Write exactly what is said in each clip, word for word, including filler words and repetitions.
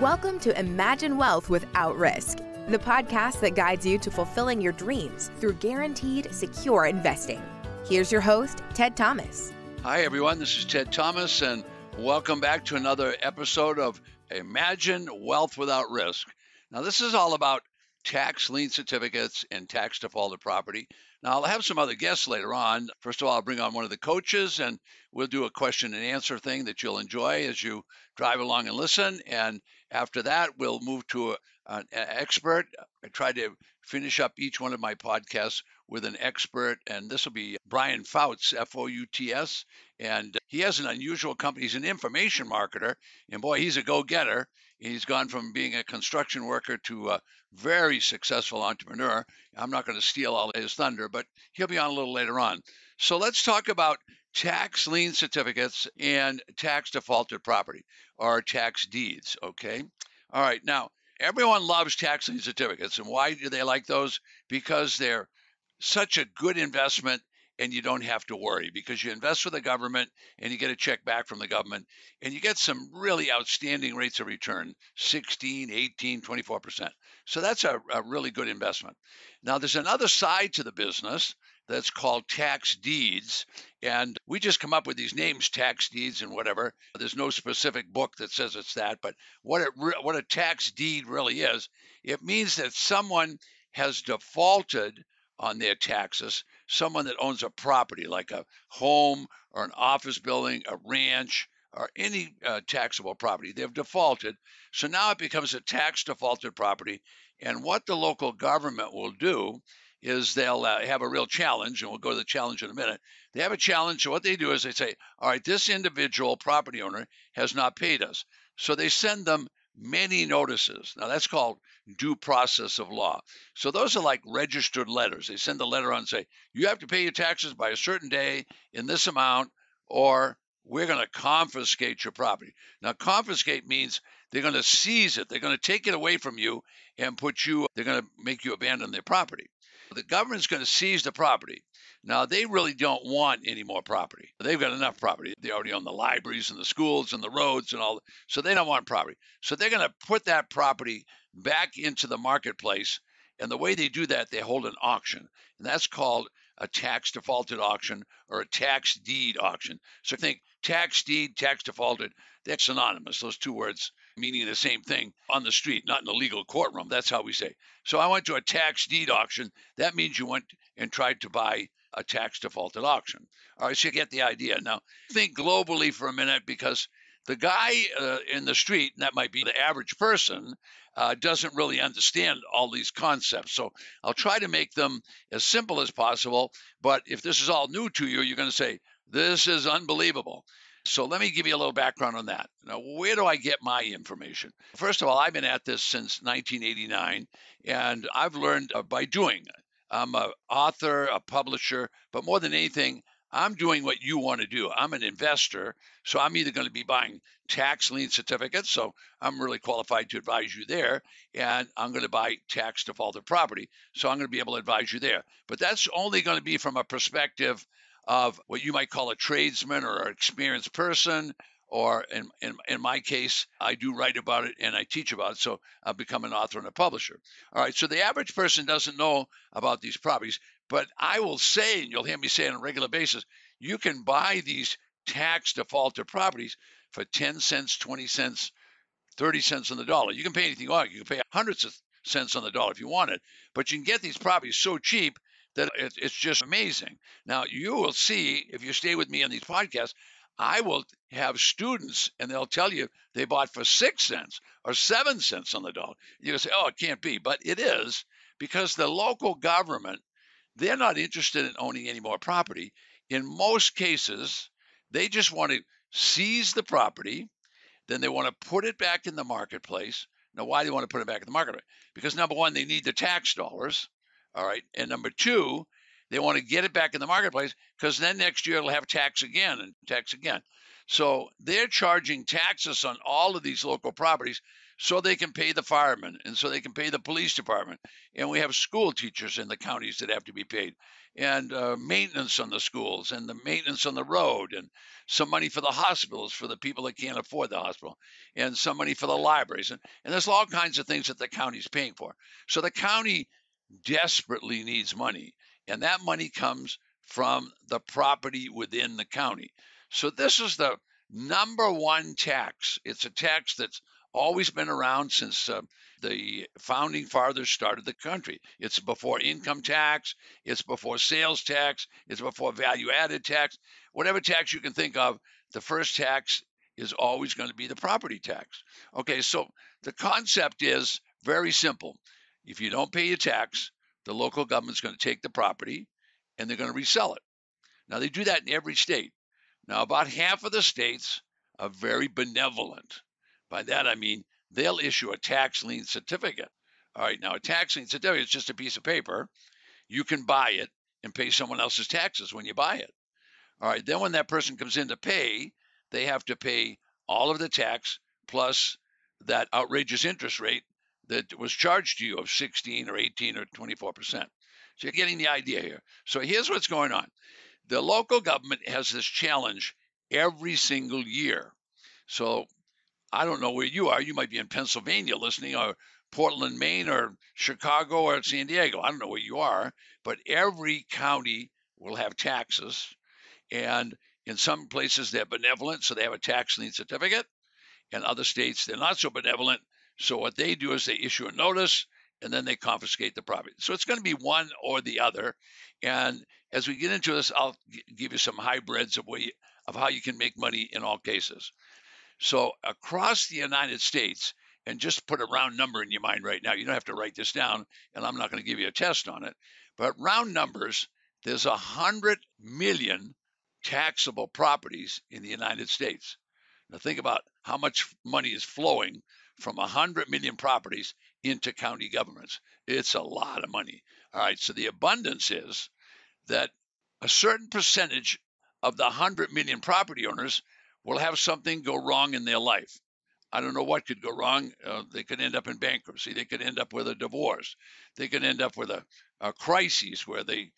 Welcome to Imagine Wealth Without Risk, the podcast that guides you to fulfilling your dreams through guaranteed, secure investing. Here's your host, Ted Thomas. Hi, everyone. This is Ted Thomas, and welcome back to another episode of Imagine Wealth Without Risk. Now, this is all about tax lien certificates and tax defaulted property. Now, I'll have some other guests later on. First of all, I'll bring on one of the coaches, and we'll do a question and answer thing that you'll enjoy as you drive along and listen. And after that, we'll move to a, an expert. I try to finish up each one of my podcasts with an expert, and this will be Brian Fouts, F O U T S. And he has an unusual company. He's an information marketer, and boy, he's a go-getter. He's gone from being a construction worker to a very successful entrepreneur. I'm not going to steal all his thunder, but he'll be on a little later on. So let's talk about tax lien certificates and tax defaulted property, or tax deeds, okay? All right, now, everyone loves tax lien certificates, and why do they like those? Because they're such a good investment, and you don't have to worry because you invest with the government and you get a check back from the government and you get some really outstanding rates of return, sixteen, eighteen, twenty-four percent. So that's a, a really good investment. Now, there's another side to the business that's called tax deeds. And we just come up with these names, tax deeds and whatever. There's no specific book that says it's that, but what, it re- what a tax deed really is, it means that someone has defaulted on their taxes, someone that owns a property like a home or an office building, a ranch, or any uh, taxable property. They've defaulted. So now it becomes a tax defaulted property. And what the local government will do is they'll uh, have a real challenge, and we'll go to the challenge in a minute. They have a challenge. So what they do is they say, all right, this individual property owner has not paid us. So they send them many notices. Now, that's called due process of law. So those are like registered letters. They send a letter on and say, you have to pay your taxes by a certain day in this amount, or we're going to confiscate your property. Now, confiscate means they're going to seize it. They're going to take it away from you and put you, they're going to make you abandon their property. The government's going to seize the property. Now, they really don't want any more property. They've got enough property. They already own the libraries and the schools and the roads and all. So they don't want property. So they're going to put that property back into the marketplace. And the way they do that, they hold an auction. And that's called a tax defaulted auction or a tax deed auction. So think tax deed, tax defaulted, they're synonymous. Those two words meaning the same thing on the street, not in a legal courtroom. That's how we say. So I went to a tax deed auction. That means you went and tried to buy a tax defaulted auction. All right, so you get the idea. Now, think globally for a minute, because the guy uh, in the street, and that might be the average person, uh, doesn't really understand all these concepts. So I'll try to make them as simple as possible. But if this is all new to you, you're going to say, this is unbelievable. So let me give you a little background on that. Now, where do I get my information? First of all, I've been at this since nineteen eighty-nine, and I've learned by doing. I'm an author, a publisher, but more than anything, I'm doing what you want to do. I'm an investor, so I'm either going to be buying tax lien certificates, so I'm really qualified to advise you there, and I'm going to buy tax defaulted property, so I'm going to be able to advise you there. But that's only going to be from a perspective of what you might call a tradesman or an experienced person, or in, in, in my case, I do write about it and I teach about it, so I've become an author and a publisher. All right, so the average person doesn't know about these properties, but I will say, and you'll hear me say on a regular basis, you can buy these tax defaulted properties for ten cents, twenty cents, thirty cents on the dollar. You can pay anything on it. You can pay hundreds of cents on the dollar if you want it, but you can get these properties so cheap that it, it's just amazing. Now, you will see, if you stay with me on these podcasts, I will have students, and they'll tell you they bought for six cents or seven cents on the dollar. You'll say, oh, it can't be. But it is, because the local government, they're not interested in owning any more property. In most cases, they just want to seize the property. Then they want to put it back in the marketplace. Now, why do they want to put it back in the marketplace? Because, number one, they need the tax dollars. All right. And number two, they want to get it back in the marketplace, because then next year it'll have tax again and tax again. So they're charging taxes on all of these local properties so they can pay the firemen and so they can pay the police department. And we have school teachers in the counties that have to be paid, and uh, maintenance on the schools and the maintenance on the road, and some money for the hospitals for the people that can't afford the hospital, and some money for the libraries. And, and there's all kinds of things that the county's paying for. So the county desperately needs money, and that money comes from the property within the county. So this is the number one tax. It's a tax that's always been around since uh, the founding fathers started the country. It's before income tax, it's before sales tax, it's before value-added tax. Whatever tax you can think of, the first tax is always going to be the property tax. Okay, so the concept is very simple. If you don't pay your tax, the local government's going to take the property and they're going to resell it. Now, they do that in every state. Now, about half of the states are very benevolent. By that, I mean, they'll issue a tax lien certificate. All right, now a tax lien certificate is just a piece of paper. You can buy it and pay someone else's taxes when you buy it. All right, then when that person comes in to pay, they have to pay all of the tax plus that outrageous interest rate that was charged to you of sixteen or eighteen or twenty-four percent. So you're getting the idea here. So here's what's going on. The local government has this challenge every single year. So I don't know where you are. You might be in Pennsylvania listening, or Portland, Maine, or Chicago, or San Diego. I don't know where you are, but every county will have taxes. And in some places, they're benevolent, so they have a tax lien certificate. In other states, they're not so benevolent. So what they do is they issue a notice, and then they confiscate the property. So it's going to be one or the other. And as we get into this, I'll give you some hybrids of, way, of how you can make money in all cases. So across the United States, and just put a round number in your mind right now, you don't have to write this down, and I'm not going to give you a test on it, but round numbers, there's one hundred million taxable properties in the United States. Now think about how much money is flowing from one hundred million properties into county governments. It's a lot of money. All right, so the abundance is that a certain percentage of the one hundred million property owners will have something go wrong in their life. I don't know what could go wrong. Uh, they could end up in bankruptcy. They could end up with a divorce. They could end up with a, a crisis where they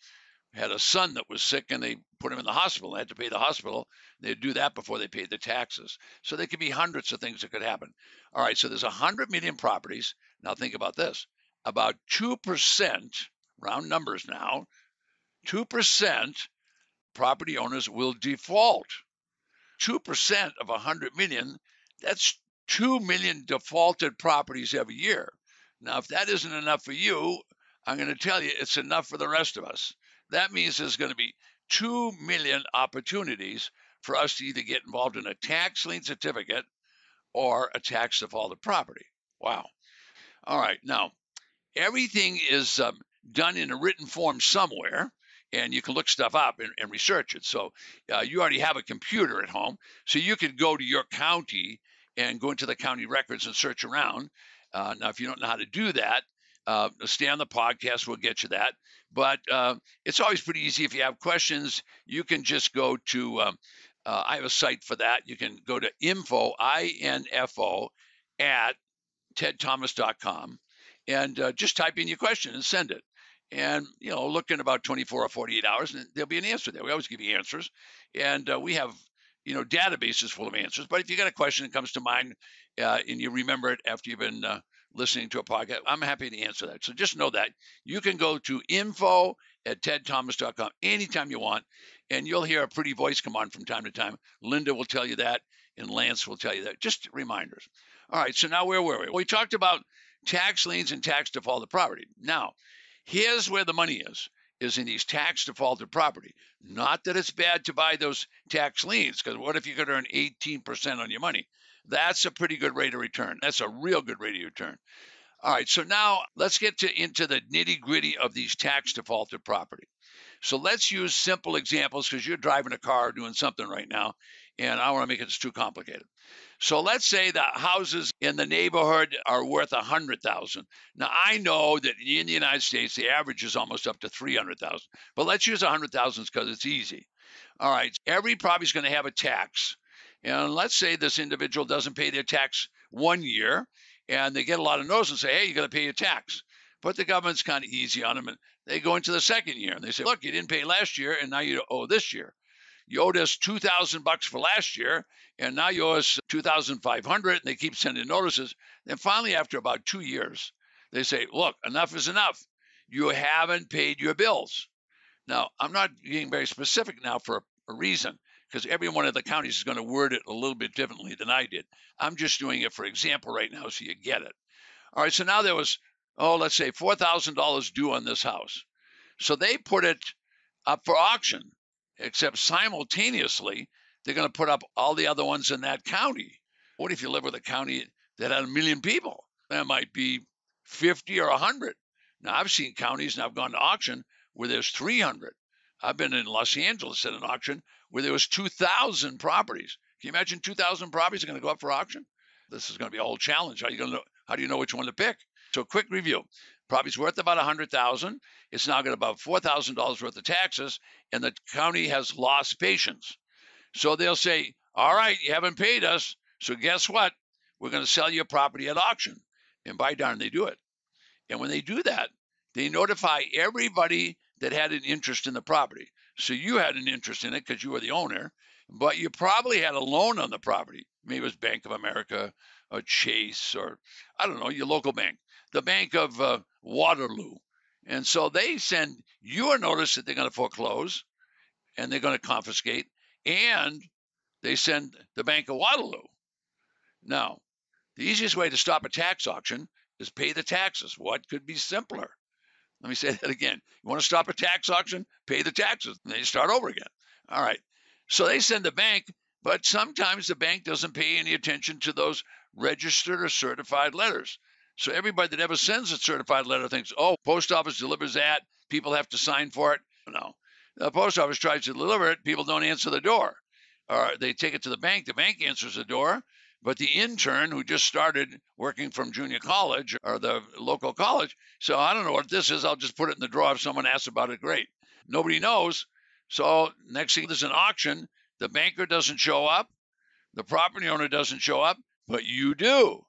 had a son that was sick and they put him in the hospital. They had to pay the hospital. They'd do that before they paid the taxes. So there could be hundreds of things that could happen. All right, so there's one hundred million properties. Now think about this. About two percent, round numbers now, two percent property owners will default. two percent of one hundred million, that's two million defaulted properties every year. Now, if that isn't enough for you, I'm going to tell you it's enough for the rest of us. That means there's going to be two million opportunities for us to either get involved in a tax lien certificate or a tax defaulted property. Wow. All right. Now, everything is um, done in a written form somewhere. And you can look stuff up and, and research it. So uh, you already have a computer at home. So you could go to your county and go into the county records and search around. Uh, now, if you don't know how to do that, uh, stay on the podcast. We'll get you that. But uh, it's always pretty easy. If you have questions, you can just go to, um, uh, I have a site for that. You can go to info, I N F O, at ted thomas dot com. And uh, just type in your question and send it. And, you know, look in about twenty-four or forty-eight hours, and there'll be an answer there. We always give you answers. And uh, we have, you know, databases full of answers. But if you got a question that comes to mind uh, and you remember it after you've been uh, listening to a podcast, I'm happy to answer that. So just know that. You can go to info at ted thomas dot com anytime you want, and you'll hear a pretty voice come on from time to time. Linda will tell you that, and Lance will tell you that. Just reminders. All right, so now where were we? We talked about tax liens and tax defaulted property. Now, here's where the money is, is in these tax defaulted property. Not that it's bad to buy those tax liens, because what if you could earn eighteen percent on your money? That's a pretty good rate of return. That's a real good rate of return. All right, so now let's get to, into the nitty gritty of these tax defaulted property. So let's use simple examples, because you're driving a car or doing something right now, and I don't want to make it too complicated. So let's say the houses in the neighborhood are worth one hundred thousand dollars. Now, I know that in the United States, the average is almost up to three hundred thousand dollars. But let's use one hundred thousand dollars because it's easy. All right. Every property is going to have a tax. And let's say this individual doesn't pay their tax one year, and they get a lot of notice and say, hey, you got to pay your tax. But the government's kind of easy on them, and they go into the second year, and they say, look, you didn't pay last year, and now you owe this year. You owed us two thousand bucks for last year, and now you owe us two thousand five hundred, and they keep sending notices. Then finally, after about two years, they say, look, enough is enough. You haven't paid your bills. Now, I'm not being very specific now for a reason, because every one of the counties is going to word it a little bit differently than I did. I'm just doing it for example right now so you get it. All right, so now there was, oh, let's say four thousand dollars due on this house. So they put it up for auction, except simultaneously, they're going to put up all the other ones in that county. What if you live with a county that had a million people? That might be fifty or a hundred. Now, I've seen counties, and I've gone to auction, where there's three hundred. I've been in Los Angeles at an auction where there was two thousand properties. Can you imagine two thousand properties are going to go up for auction? This is going to be a whole challenge. How are you going to know, how do you know which one to pick? So quick review. Property's worth about one hundred thousand dollars. It's now got about four thousand dollars worth of taxes, and the county has lost patience. So they'll say, all right, you haven't paid us, so guess what? We're going to sell your property at auction. And by darn, they do it. And when they do that, they notify everybody that had an interest in the property. So you had an interest in it because you were the owner, but you probably had a loan on the property. Maybe it was Bank of America or Chase or, I don't know, your local bank, the Bank of uh, Waterloo. And so they send you a notice that they're going to foreclose and they're going to confiscate, and they send the Bank of Waterloo. Now, the easiest way to stop a tax auction is pay the taxes. What could be simpler? Let me say that again. You want to stop a tax auction? Pay the taxes. And then you start over again. All right. So they send the bank, but sometimes the bank doesn't pay any attention to those registered or certified letters. So everybody that ever sends a certified letter thinks, oh, post office delivers that. People have to sign for it. No. The post office tries to deliver it. People don't answer the door. Or they take it to the bank. The bank answers the door. But the intern who just started working from junior college or the local college, so I don't know what this is. I'll just put it in the drawer. If someone asks about it, great. Nobody knows. So next thing, there's an auction. The banker doesn't show up. The property owner doesn't show up, but you do.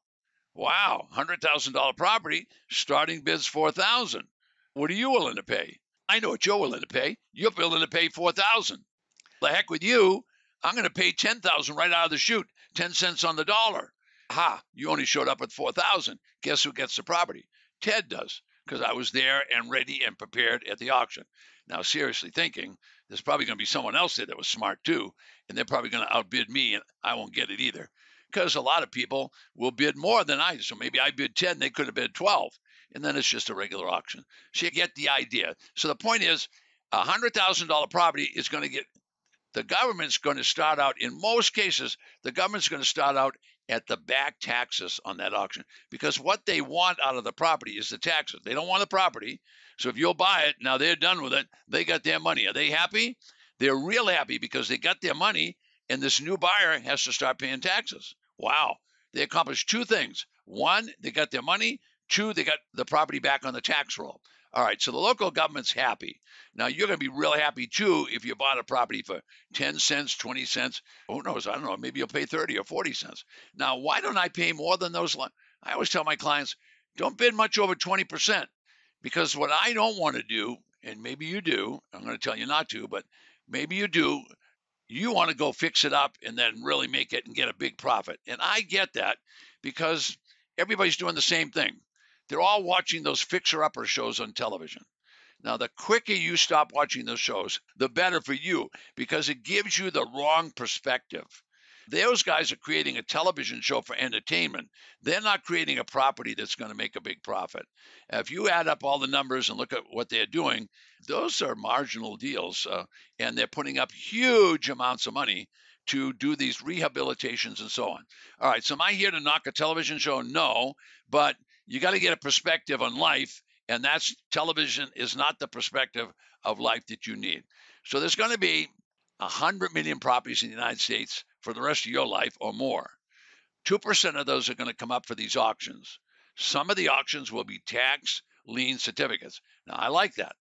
Wow, one hundred thousand dollars property, starting bid's four thousand dollars. What are you willing to pay? I know what you're willing to pay. You're willing to pay four thousand dollars. The heck with you. I'm going to pay ten thousand dollars right out of the chute, ten cents on the dollar. Ha, you only showed up at four thousand dollars. Guess who gets the property? Ted does, because I was there and ready and prepared at the auction. Now, seriously thinking, there's probably going to be someone else there that was smart too, and they're probably going to outbid me, and I won't get it either, because a lot of people will bid more than I do. So maybe I bid ten, they could have bid twelve, and then it's just a regular auction. So you get the idea. So the point is, a one hundred thousand dollars property is going to get the government's going to start out, in most cases, the government's going to start out at the back taxes on that auction, because what they want out of the property is the taxes. They don't want the property. So if you'll buy it, now they're done with it. They got their money. Are they happy? They're real happy because they got their money, and this new buyer has to start paying taxes. Wow. They accomplished two things. One, they got their money. Two, they got the property back on the tax roll. All right, so the local government's happy. Now, you're going to be real happy, too, if you bought a property for ten cents, twenty cents. Who knows? I don't know. Maybe you'll pay thirty or forty cents. Now, why don't I pay more than those? I always tell my clients, don't bid much over twenty percent, because what I don't want to do, and maybe you do, I'm going to tell you not to, but maybe you do, you want to go fix it up and then really make it and get a big profit. And I get that, because everybody's doing the same thing. They're all watching those fixer-upper shows on television. Now, the quicker you stop watching those shows, the better for you, because it gives you the wrong perspective. Those guys are creating a television show for entertainment. They're not creating a property that's going to make a big profit. If you add up all the numbers and look at what they're doing, those are marginal deals, uh, and they're putting up huge amounts of money to do these rehabilitations and so on. All right, so am I here to knock a television show? No, but you got to get a perspective on life, and that's television is not the perspective of life that you need. So there's going to be one hundred million properties in the United States for the rest of your life or more. two percent of those are going to come up for these auctions. Some of the auctions will be tax lien certificates. Now, I like that.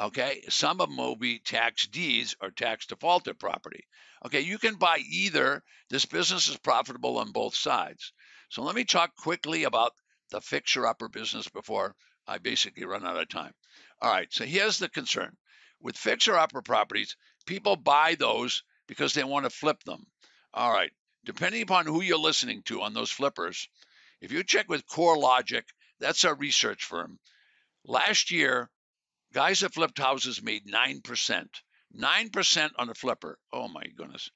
Okay, some of them will be tax deeds or tax defaulted property. Okay, you can buy either. This business is profitable on both sides. So let me talk quickly about the fixer-upper business before I basically run out of time. All right, so here's the concern. With fixer-upper properties, people buy those because they want to flip them. All right, depending upon who you're listening to on those flippers, if you check with CoreLogic, that's our research firm, last year, guys that flipped houses made nine percent. nine percent on a flipper. Oh, my goodness.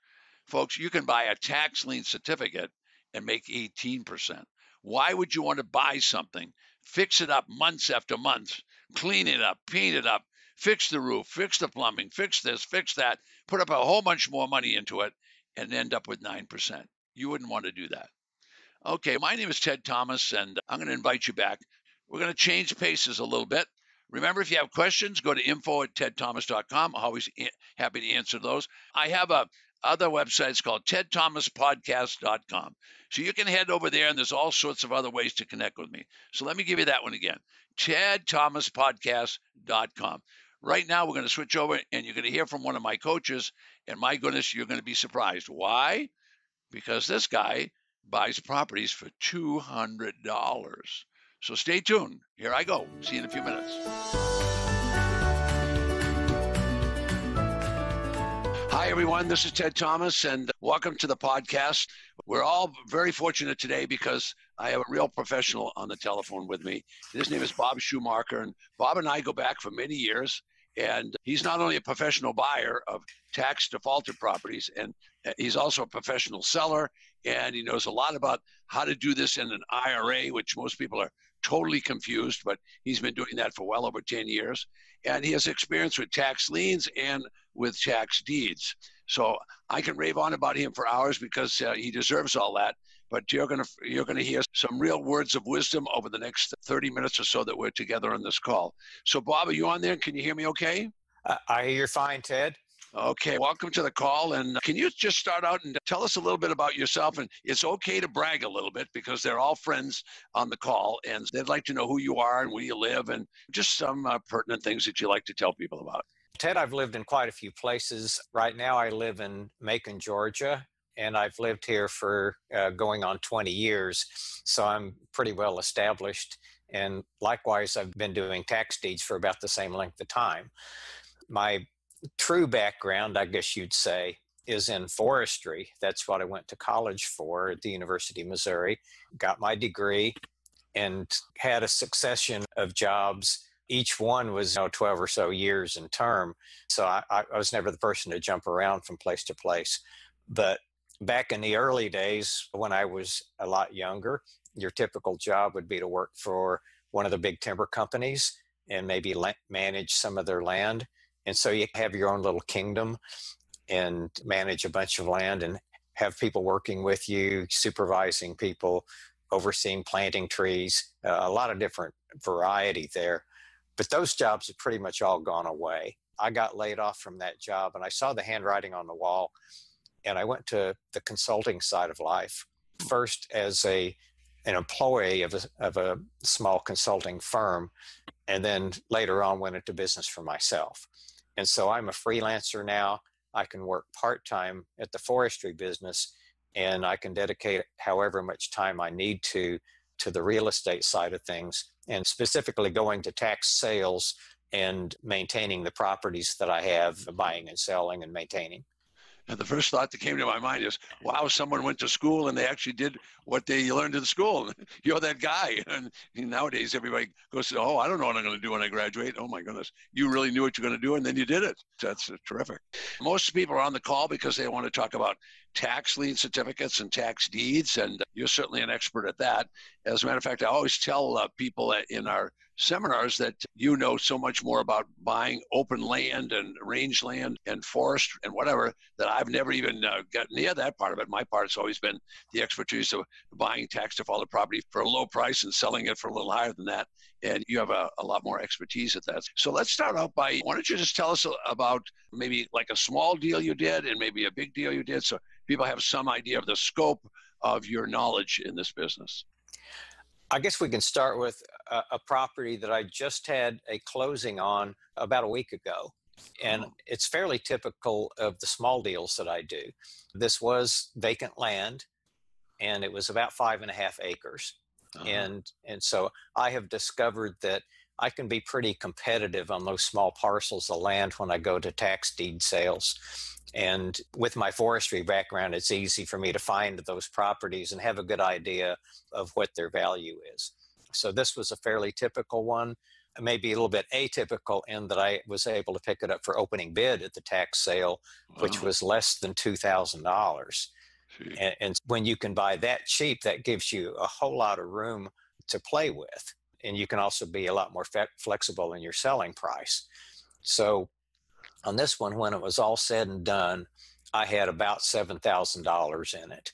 Folks, you can buy a tax lien certificate and make eighteen percent. Why would you want to buy something, fix it up months after months, clean it up, paint it up, fix the roof, fix the plumbing, fix this, fix that, put up a whole bunch more money into it, and end up with nine percent? You wouldn't want to do that. Okay, my name is Ted Thomas, and I'm going to invite you back. We're going to change paces a little bit. Remember, if you have questions, go to info at ted thomas dot com. Always happy to answer those. I have a other websites called ted thomas podcast dot com. So you can head over there, and there's all sorts of other ways to connect with me. So let me give you that one again, ted thomas podcast dot com. Right now, we're going to switch over, and you're going to hear from one of my coaches. And my goodness, you're going to be surprised. Why? Because this guy buys properties for two hundred dollars. So stay tuned. Here I go. See you in a few minutes. Hi, everyone. This is Ted Thomas, and welcome to the podcast. We're all very fortunate today because I have a real professional on the telephone with me. His name is Bob Schumacher, and Bob and I go back for many years. And he's not only a professional buyer of tax defaulted properties, and he's also a professional seller, and he knows a lot about how to do this in an I R A, which most people are totally confused, but he's been doing that for well over ten years. And he has experience with tax liens and with tax deeds. So I can rave on about him for hours because uh, he deserves all that. But you're going to you're going to hear some real words of wisdom over the next thirty minutes or so that we're together on this call. So, Bob, are you on there? Can you hear me okay? Uh, I hear you're fine, Ted. Okay. Welcome to the call. And can you just start out and tell us a little bit about yourself? And it's okay to brag a little bit because they're all friends on the call, and they'd like to know who you are and where you live and just some uh, pertinent things that you like to tell people about. Ted, I've lived in quite a few places. Right now, I live in Macon, Georgia. And I've lived here for uh, going on twenty years, so I'm pretty well established. And likewise, I've been doing tax deeds for about the same length of time. My true background, I guess you'd say, is in forestry. That's what I went to college for at the University of Missouri, got my degree, and had a succession of jobs. Each one was, you know, twelve or so years in term, so I, I was never the person to jump around from place to place. But back in the early days, when I was a lot younger, your typical job would be to work for one of the big timber companies and maybe manage some of their land. And so you have your own little kingdom and manage a bunch of land and have people working with you, supervising people, overseeing planting trees, uh, a lot of different variety there. But those jobs have pretty much all gone away. I got laid off from that job, and I saw the handwriting on the wall. And I went to the consulting side of life, first as a an employee of a, of a small consulting firm, and then later on went into business for myself. And so I'm a freelancer now. I can work part-time at the forestry business, and I can dedicate however much time I need to to the real estate side of things, and specifically going to tax sales and maintaining the properties that I have, buying and selling and maintaining. And the first thought that came to my mind is, wow, someone went to school and they actually did what they learned in school. You're that guy. And nowadays, everybody goes, oh, I don't know what I'm going to do when I graduate. Oh, my goodness. You really knew what you're going to do, and then you did it. That's terrific. Most people are on the call because they want to talk about tax lien certificates and tax deeds, and you're certainly an expert at that. As a matter of fact, I always tell uh, people in our seminars that you know so much more about buying open land and rangeland and forest and whatever that I've never even uh, got near that part of it. My part's always been the expertise of buying tax defaulted property for a low price and selling it for a little higher than that. And you have a, a lot more expertise at that. So let's start out by, why don't you just tell us about maybe like a small deal you did and maybe a big deal you did, so people have some idea of the scope of your knowledge in this business. I guess we can start with a, a property that I just had a closing on about a week ago. And it's fairly typical of the small deals that I do. This was vacant land, and it was about five and a half acres. Uh-huh. And, and so I have discovered that I can be pretty competitive on those small parcels of land when I go to tax deed sales. And with my forestry background, it's easy for me to find those properties and have a good idea of what their value is. So this was a fairly typical one. Maybe a little bit atypical in that I was able to pick it up for opening bid at the tax sale, wow. which was less than two thousand dollars. And, and when you can buy that cheap, that gives you a whole lot of room to play with. And you can also be a lot more fe- flexible in your selling price. So on this one, when it was all said and done, I had about seven thousand dollars in it.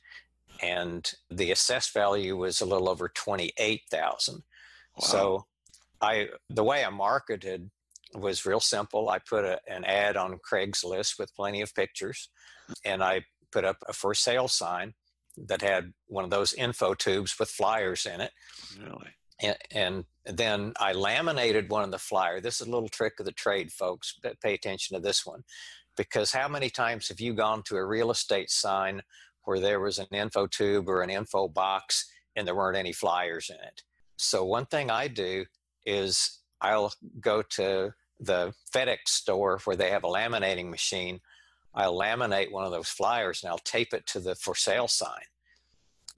And the assessed value was a little over twenty-eight thousand dollars. Wow. So I, the way I marketed was real simple. I put a, an ad on Craigslist with plenty of pictures, and I put up a for sale sign that had one of those info tubes with flyers in it. Really? And, and then I laminated one of the flyers. This is a little trick of the trade, folks, but pay attention to this one, because how many times have you gone to a real estate sign where there was an info tube or an info box and there weren't any flyers in it? So one thing I do is I'll go to the FedEx store where they have a laminating machine. I'll laminate one of those flyers and I'll tape it to the for sale sign.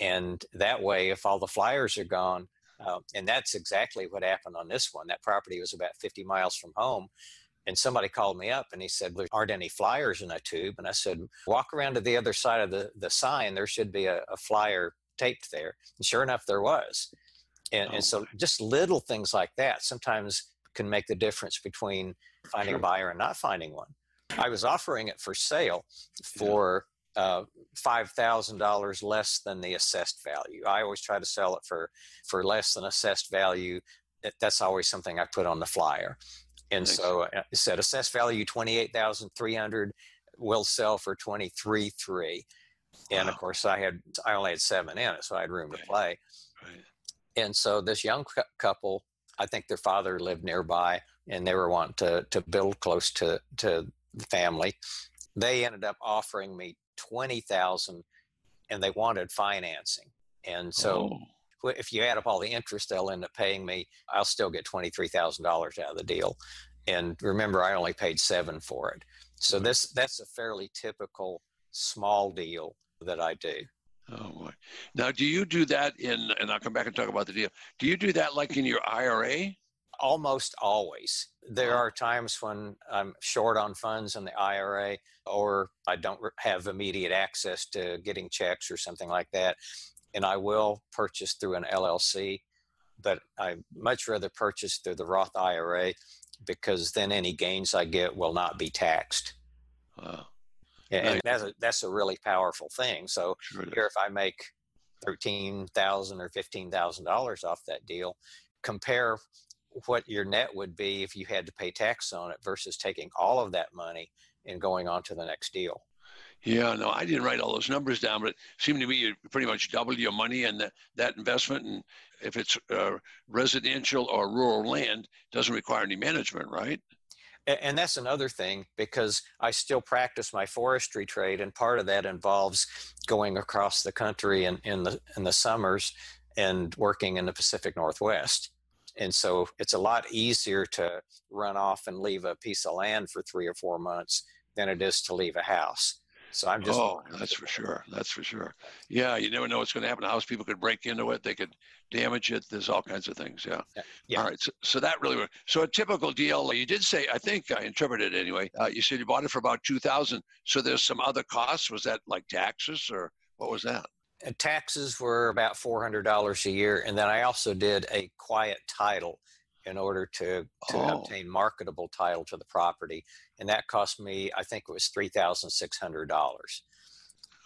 And that way, if all the flyers are gone, uh, and that's exactly what happened on this one. That property was about fifty miles from home. And somebody called me up and he said, there aren't any flyers in a tube. And I said, walk around to the other side of the, the sign. There should be a, a flyer taped there. And sure enough, there was. And, oh, and so just little things like that sometimes can make the difference between finding sure. a buyer and not finding one. I was offering it for sale for uh, five thousand dollars less than the assessed value. I always try to sell it for, for less than assessed value. That's always something I put on the flyer. And Thanks. so I said, assessed value twenty-eight thousand three hundred dollars will sell for twenty-three thousand three hundred dollars. Wow. And of course, I had I only had seven in it, so I had room right. to play. Right. And so this young cu- couple, I think their father lived nearby, and they were wanting to, to build close to, to the family. They ended up offering me twenty thousand dollars, and they wanted financing. And so oh. if you add up all the interest they'll end up paying me, I'll still get twenty-three thousand dollars out of the deal. And remember, I only paid seven for it. So this that's a fairly typical small deal that I do. Oh boy! Now, do you do that in? And I'll come back and talk about the deal. Do you do that like in your I R A? Almost always. There are times when I'm short on funds in the I R A, or I don't have immediate access to getting checks or something like that, and I will purchase through an L L C. But I much rather purchase through the Roth I R A because then any gains I get will not be taxed. Wow. And that's a, that's a really powerful thing. So sure here, if I make thirteen thousand dollars or fifteen thousand dollars off that deal, compare what your net would be if you had to pay tax on it versus taking all of that money and going on to the next deal. Yeah, no, I didn't write all those numbers down, but it seemed to me you pretty much doubled your money and that, that investment. And if it's uh, residential or rural land, doesn't require any management, right? And that's another thing, because I still practice my forestry trade, and part of that involves going across the country in, in the in the summers and working in the Pacific Northwest. And so it's a lot easier to run off and leave a piece of land for three or four months than it is to leave a house. So I'm just oh, that's for sure. That's for sure. Yeah, you never know what's going to happen. House people could break into it. They could damage it. There's all kinds of things. Yeah. yeah. All right. So, so that really worked. So a typical deal. You did say, I think I interpreted it anyway. Uh, you said you bought it for about two thousand. So there's some other costs. Was that like taxes or what was that? And taxes were about four hundred dollars a year, and then I also did a quiet title in order to, to oh. obtain marketable title to the property. And that cost me, I think it was three thousand six hundred dollars.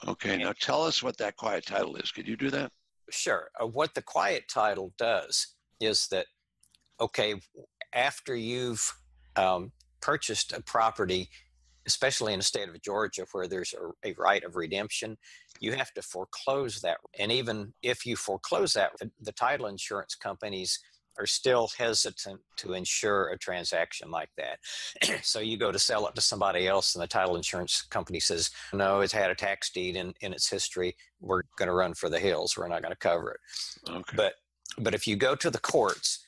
Okay, and now tell us what that quiet title is. Could you do that? Sure. Uh, what the quiet title does is that, okay, after you've um, purchased a property, especially in the state of Georgia, where there's a, a right of redemption, you have to foreclose that. And even if you foreclose that, the title insurance companies are still hesitant to insure a transaction like that. So you go to sell it to somebody else and the title insurance company says, no, it's had a tax deed in, in its history. We're going to run for the hills. We're not going to cover it. Okay. But but if you go to the courts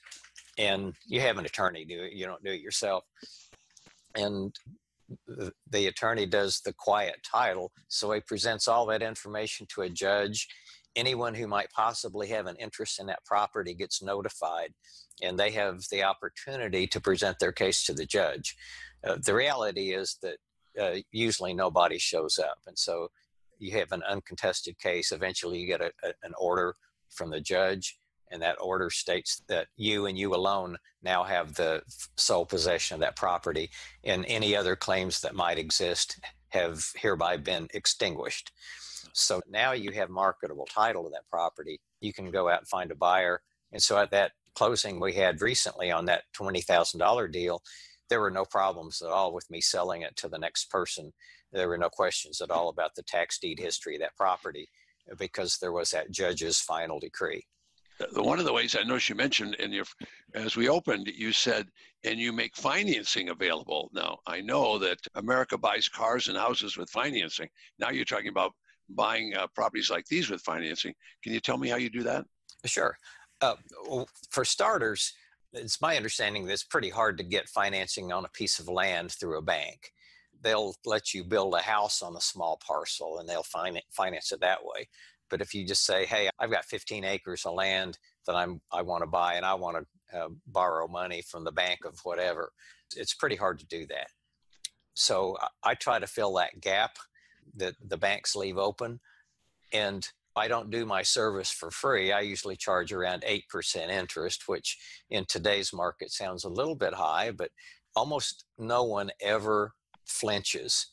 and you have an attorney do it, you don't do it yourself. And the attorney does the quiet title. So he presents all that information to a judge. Anyone who might possibly have an interest in that property gets notified, and they have the opportunity to present their case to the judge. Uh, the reality is that uh, usually nobody shows up. And so you have an uncontested case. Eventually you get a, a, an order from the judge, and that order states that you and you alone now have the sole possession of that property, and any other claims that might exist have hereby been extinguished. So now you have marketable title to that property. You can go out and find a buyer. And so at that closing we had recently on that twenty thousand dollars deal, there were no problems at all with me selling it to the next person. There were no questions at all about the tax deed history of that property because there was that judge's final decree. One of the ways I noticed you mentioned in your, as we opened, you said, and you make financing available. Now, I know that America buys cars and houses with financing. Now you're talking about buying uh, properties like these with financing. Can you tell me how you do that? Sure. Uh, for starters, it's my understanding that it's pretty hard to get financing on a piece of land through a bank. They'll let you build a house on a small parcel and they'll finance it that way. But if you just say, hey, I've got fifteen acres of land that I'm, I want to buy and I want to uh, borrow money from the bank of whatever, it's pretty hard to do that. So I try to fill that gap that the banks leave open. And I don't do my service for free. I usually charge around eight percent interest, which in today's market sounds a little bit high, but almost no one ever flinches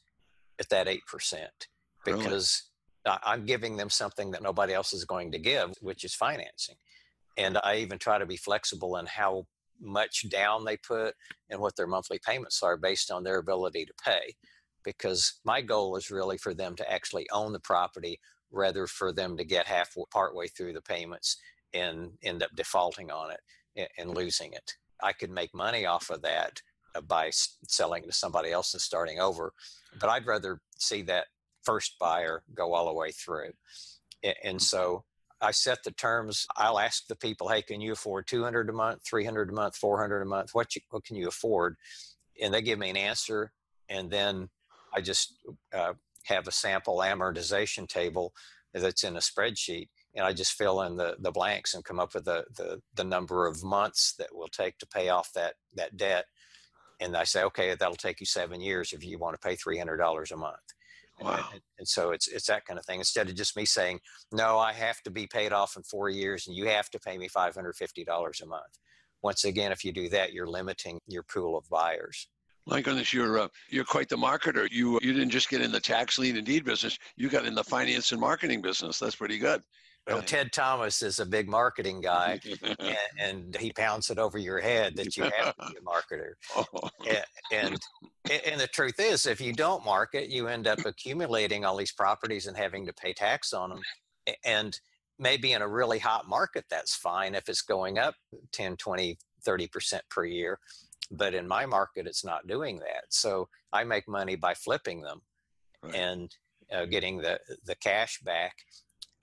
at that eight percent because... Really? I'm giving them something that nobody else is going to give, which is financing. And I even try to be flexible in how much down they put and what their monthly payments are based on their ability to pay, because my goal is really for them to actually own the property rather for them to get half partway through the payments and end up defaulting on it and losing it. I could make money off of that by selling to somebody else and starting over, but I'd rather see that first buyer go all the way through. And so I set the terms. I'll ask the people, hey, can you afford two hundred a month, three hundred a month, four hundred a month? What, you, what can you afford? And they give me an answer. And then I just uh, have a sample amortization table that's in a spreadsheet. And I just fill in the, the blanks and come up with the, the, the number of months that will take to pay off that, that debt. And I say, okay, that'll take you seven years if you want to pay three hundred dollars a month. Wow. And, and so it's it's that kind of thing. Instead of just me saying, no, I have to be paid off in four years and you have to pay me five hundred fifty dollars a month. Once again, if you do that, you're limiting your pool of buyers. My goodness, you're uh, you're quite the marketer. You you didn't just get in the tax lien and deed business. You got in the finance and marketing business. That's pretty good. Well, Ted Thomas is a big marketing guy, and, and he pounds it over your head that you have to be a marketer. Oh. And, and, and the truth is, if you don't market, you end up accumulating all these properties and having to pay tax on them. And maybe in a really hot market, that's fine if it's going up ten, twenty, thirty percent per year. But in my market, it's not doing that. So I make money by flipping them, right, and uh, getting the, the cash back.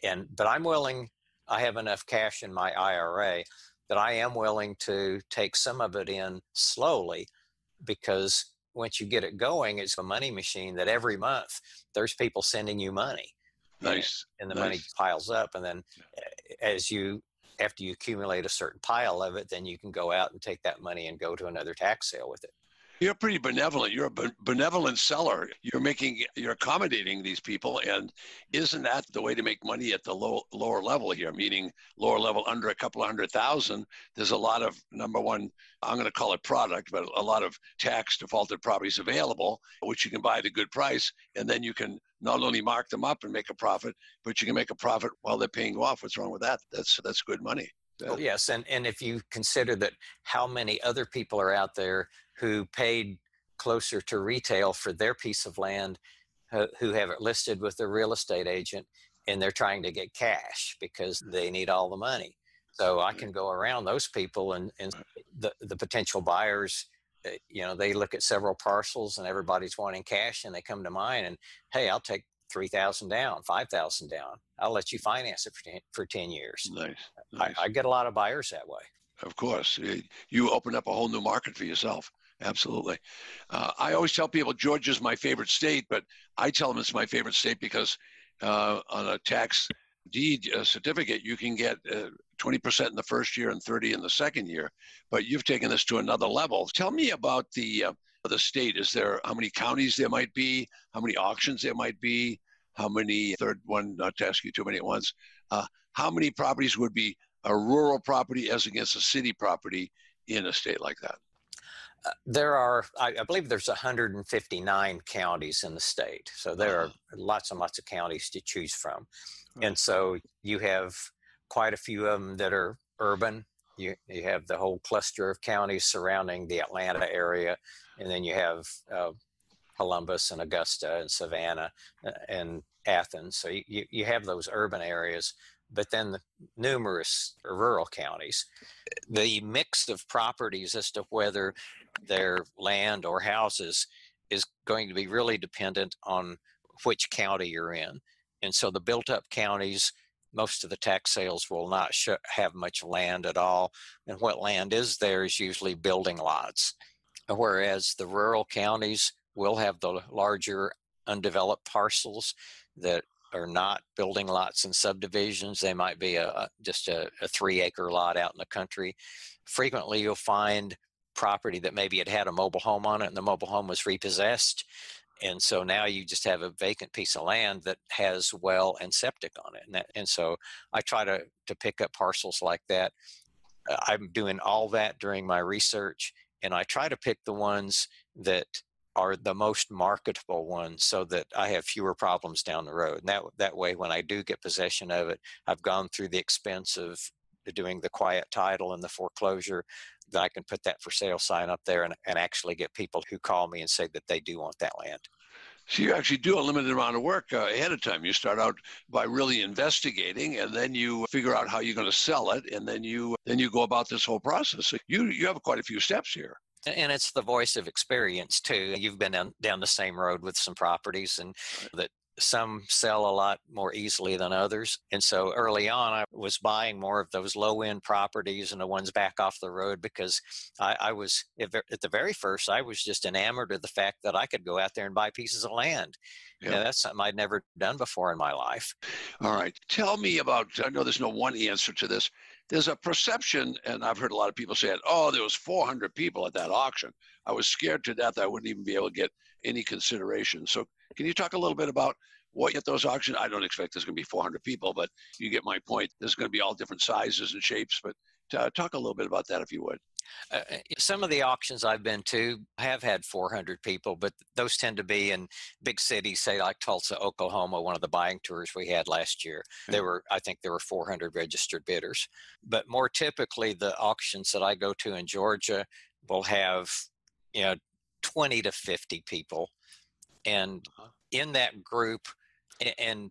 And, but I'm willing, I have enough cash in my I R A that I am willing to take some of it in slowly, because once you get it going, it's a money machine that every month there's people sending you money. Nice. And, and the nice. money piles up. And then as you, after you accumulate a certain pile of it, then you can go out and take that money and go to another tax sale with it. You're pretty benevolent. You're a benevolent seller. You're making, you're accommodating these people. And isn't that the way to make money at the low, lower level here? Meaning lower level under a couple of hundred thousand. There's a lot of, number one, I'm going to call it product, but a lot of tax defaulted properties available, which you can buy at a good price. And then you can not only mark them up and make a profit, but you can make a profit while they're paying you off. What's wrong with that? That's, that's good money. Oh, yes. And, and if you consider that how many other people are out there who paid closer to retail for their piece of land, who have it listed with their real estate agent, and they're trying to get cash because they need all the money. So I can go around those people, and, and the, the potential buyers, you know, they look at several parcels and everybody's wanting cash, and they come to mine and, hey, I'll take three thousand down, five thousand down. I'll let you finance it for ten, for ten years. Nice, nice. I, I get a lot of buyers that way. Of course. You open up a whole new market for yourself. Absolutely. Uh, I always tell people Georgia's my favorite state, but I tell them it's my favorite state because uh, on a tax deed uh, certificate, you can get uh, twenty percent in the first year and thirty in the second year, but you've taken this to another level. Tell me about the uh, the state. Is there, how many counties there might be, how many auctions there might be, how many, third one, not to ask you too many at once, uh, how many properties would be a rural property as against a city property in a state like that? Uh, there are, I, I believe there's one hundred fifty-nine counties in the state. So there are lots and lots of counties to choose from. And so you have quite a few of them that are urban. You, you have the whole cluster of counties surrounding the Atlanta area. And then you have uh, Columbus and Augusta and Savannah and Athens. So you, you have those urban areas, but then the numerous rural counties. The mix of properties as to whether they're land or houses is going to be really dependent on which county you're in. And so the built-up counties, most of the tax sales will not sh- have much land at all. And what land is there is usually building lots, whereas the rural counties will have the larger undeveloped parcels that are not building lots and subdivisions. They might be a, just a, a three acre lot out in the country. Frequently you'll find property that maybe it had a mobile home on it and the mobile home was repossessed. And so now you just have a vacant piece of land that has well and septic on it. And, that, and so I try to, to pick up parcels like that. Uh, I'm doing all that during my research, and I try to pick the ones that are the most marketable ones so that I have fewer problems down the road. And that, that way, when I do get possession of it, I've gone through the expense of doing the quiet title and the foreclosure, that I can put that for sale sign up there and, and actually get people who call me and say that they do want that land. So you actually do a limited amount of work uh, ahead of time. You start out by really investigating, and then you figure out how you're going to sell it, and then you then you go about this whole process. So you, you have quite a few steps here. And it's the voice of experience, too. You've been down, down the same road with some properties, and that some sell a lot more easily than others. And so early on, I was buying more of those low-end properties and the ones back off the road because I, I was, at the very first, I was just enamored of the fact that I could go out there and buy pieces of land. Yeah. Now, that's something I'd never done before in my life. All right. Tell me about, I know there's no one answer to this. There's a perception, and I've heard a lot of people say it, oh, there was four hundred people at that auction. I was scared to death I wouldn't even be able to get any consideration. So can you talk a little bit about what at those auctions? I don't expect there's going to be four hundred people, but you get my point. There's going to be all different sizes and shapes, but uh, talk a little bit about that if you would. Uh, some of the auctions I've been to have had four hundred people, but those tend to be in big cities, say like Tulsa, Oklahoma. One of the buying tours we had last year, there were, I think there were four hundred registered bidders. But more typically, the auctions that I go to in Georgia will have, you know, twenty to fifty people. And in that group, and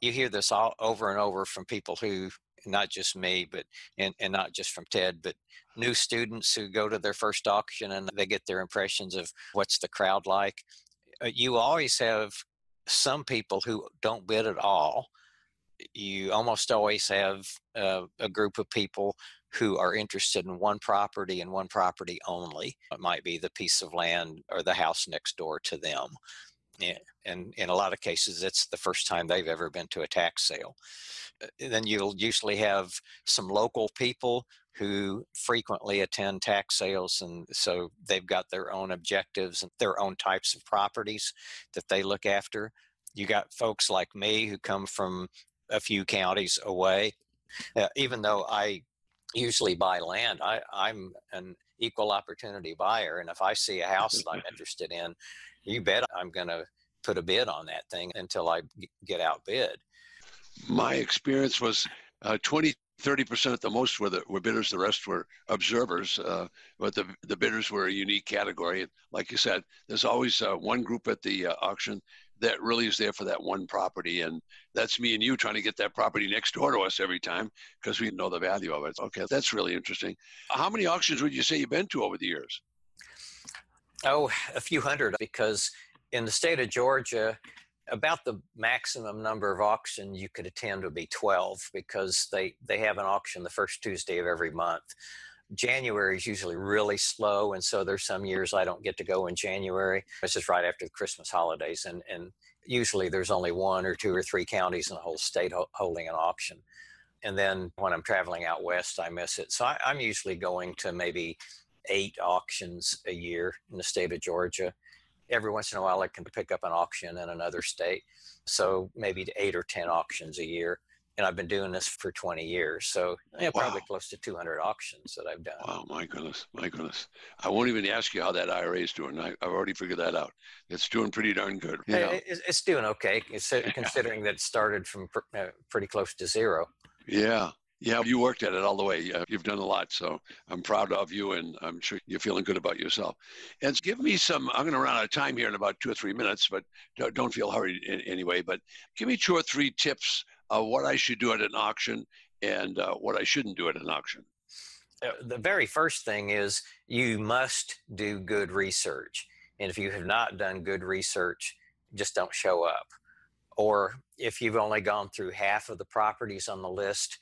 you hear this all over and over from people who, not just me, but and, and not just from Ted, but new students who go to their first auction and they get their impressions of what's the crowd like. You always have some people who don't bid at all. You almost always have uh, a group of people who are interested in one property and one property only. It might be the piece of land or the house next door to them. And in a lot of cases, it's the first time they've ever been to a tax sale. And then you'll usually have some local people who frequently attend tax sales. And so they've got their own objectives and their own types of properties that they look after. You got folks like me who come from a few counties away. Uh, even though I usually buy land, I, I'm an equal opportunity buyer. And if I see a house that I'm interested in, you bet I'm going to put a bid on that thing until I get outbid. My experience was uh, twenty, thirty percent at the most were, the, were bidders. The rest were observers. Uh, but the, the bidders were a unique category. And like you said, there's always uh, one group at the uh, auction that really is there for that one property. And that's me and you trying to get that property next door to us every time because we know the value of it. Okay, that's really interesting. How many auctions would you say you've been to over the years? Oh, a few hundred, because in the state of Georgia, about the maximum number of auctions you could attend would be twelve, because they, they have an auction the first Tuesday of every month. January is usually really slow, and so there's some years I don't get to go in January. This is right after the Christmas holidays, and, and usually there's only one or two or three counties in the whole state ho- holding an auction. And then when I'm traveling out west, I miss it. So I, I'm usually going to maybe eight auctions a year in the state of Georgia. Every once in a while, I can pick up an auction in another state. So maybe eight or ten auctions a year. And I've been doing this for twenty years. So yeah, probably wow. close to two hundred auctions that I've done. Oh, wow, my goodness. My goodness. I won't even ask you how that I R A is doing. I, I've already figured that out. It's doing pretty darn good. You know? it's, it's doing okay, considering that it started from pr- uh, pretty close to zero. Yeah. Yeah, you worked at it all the way. You've done a lot, so I'm proud of you, and I'm sure you're feeling good about yourself. And give me some, I'm going to run out of time here in about two or three minutes, but don't feel hurried anyway, but give me two or three tips of what I should do at an auction and uh, what I shouldn't do at an auction. The very first thing is you must do good research. And if you have not done good research, just don't show up. Or if you've only gone through half of the properties on the list,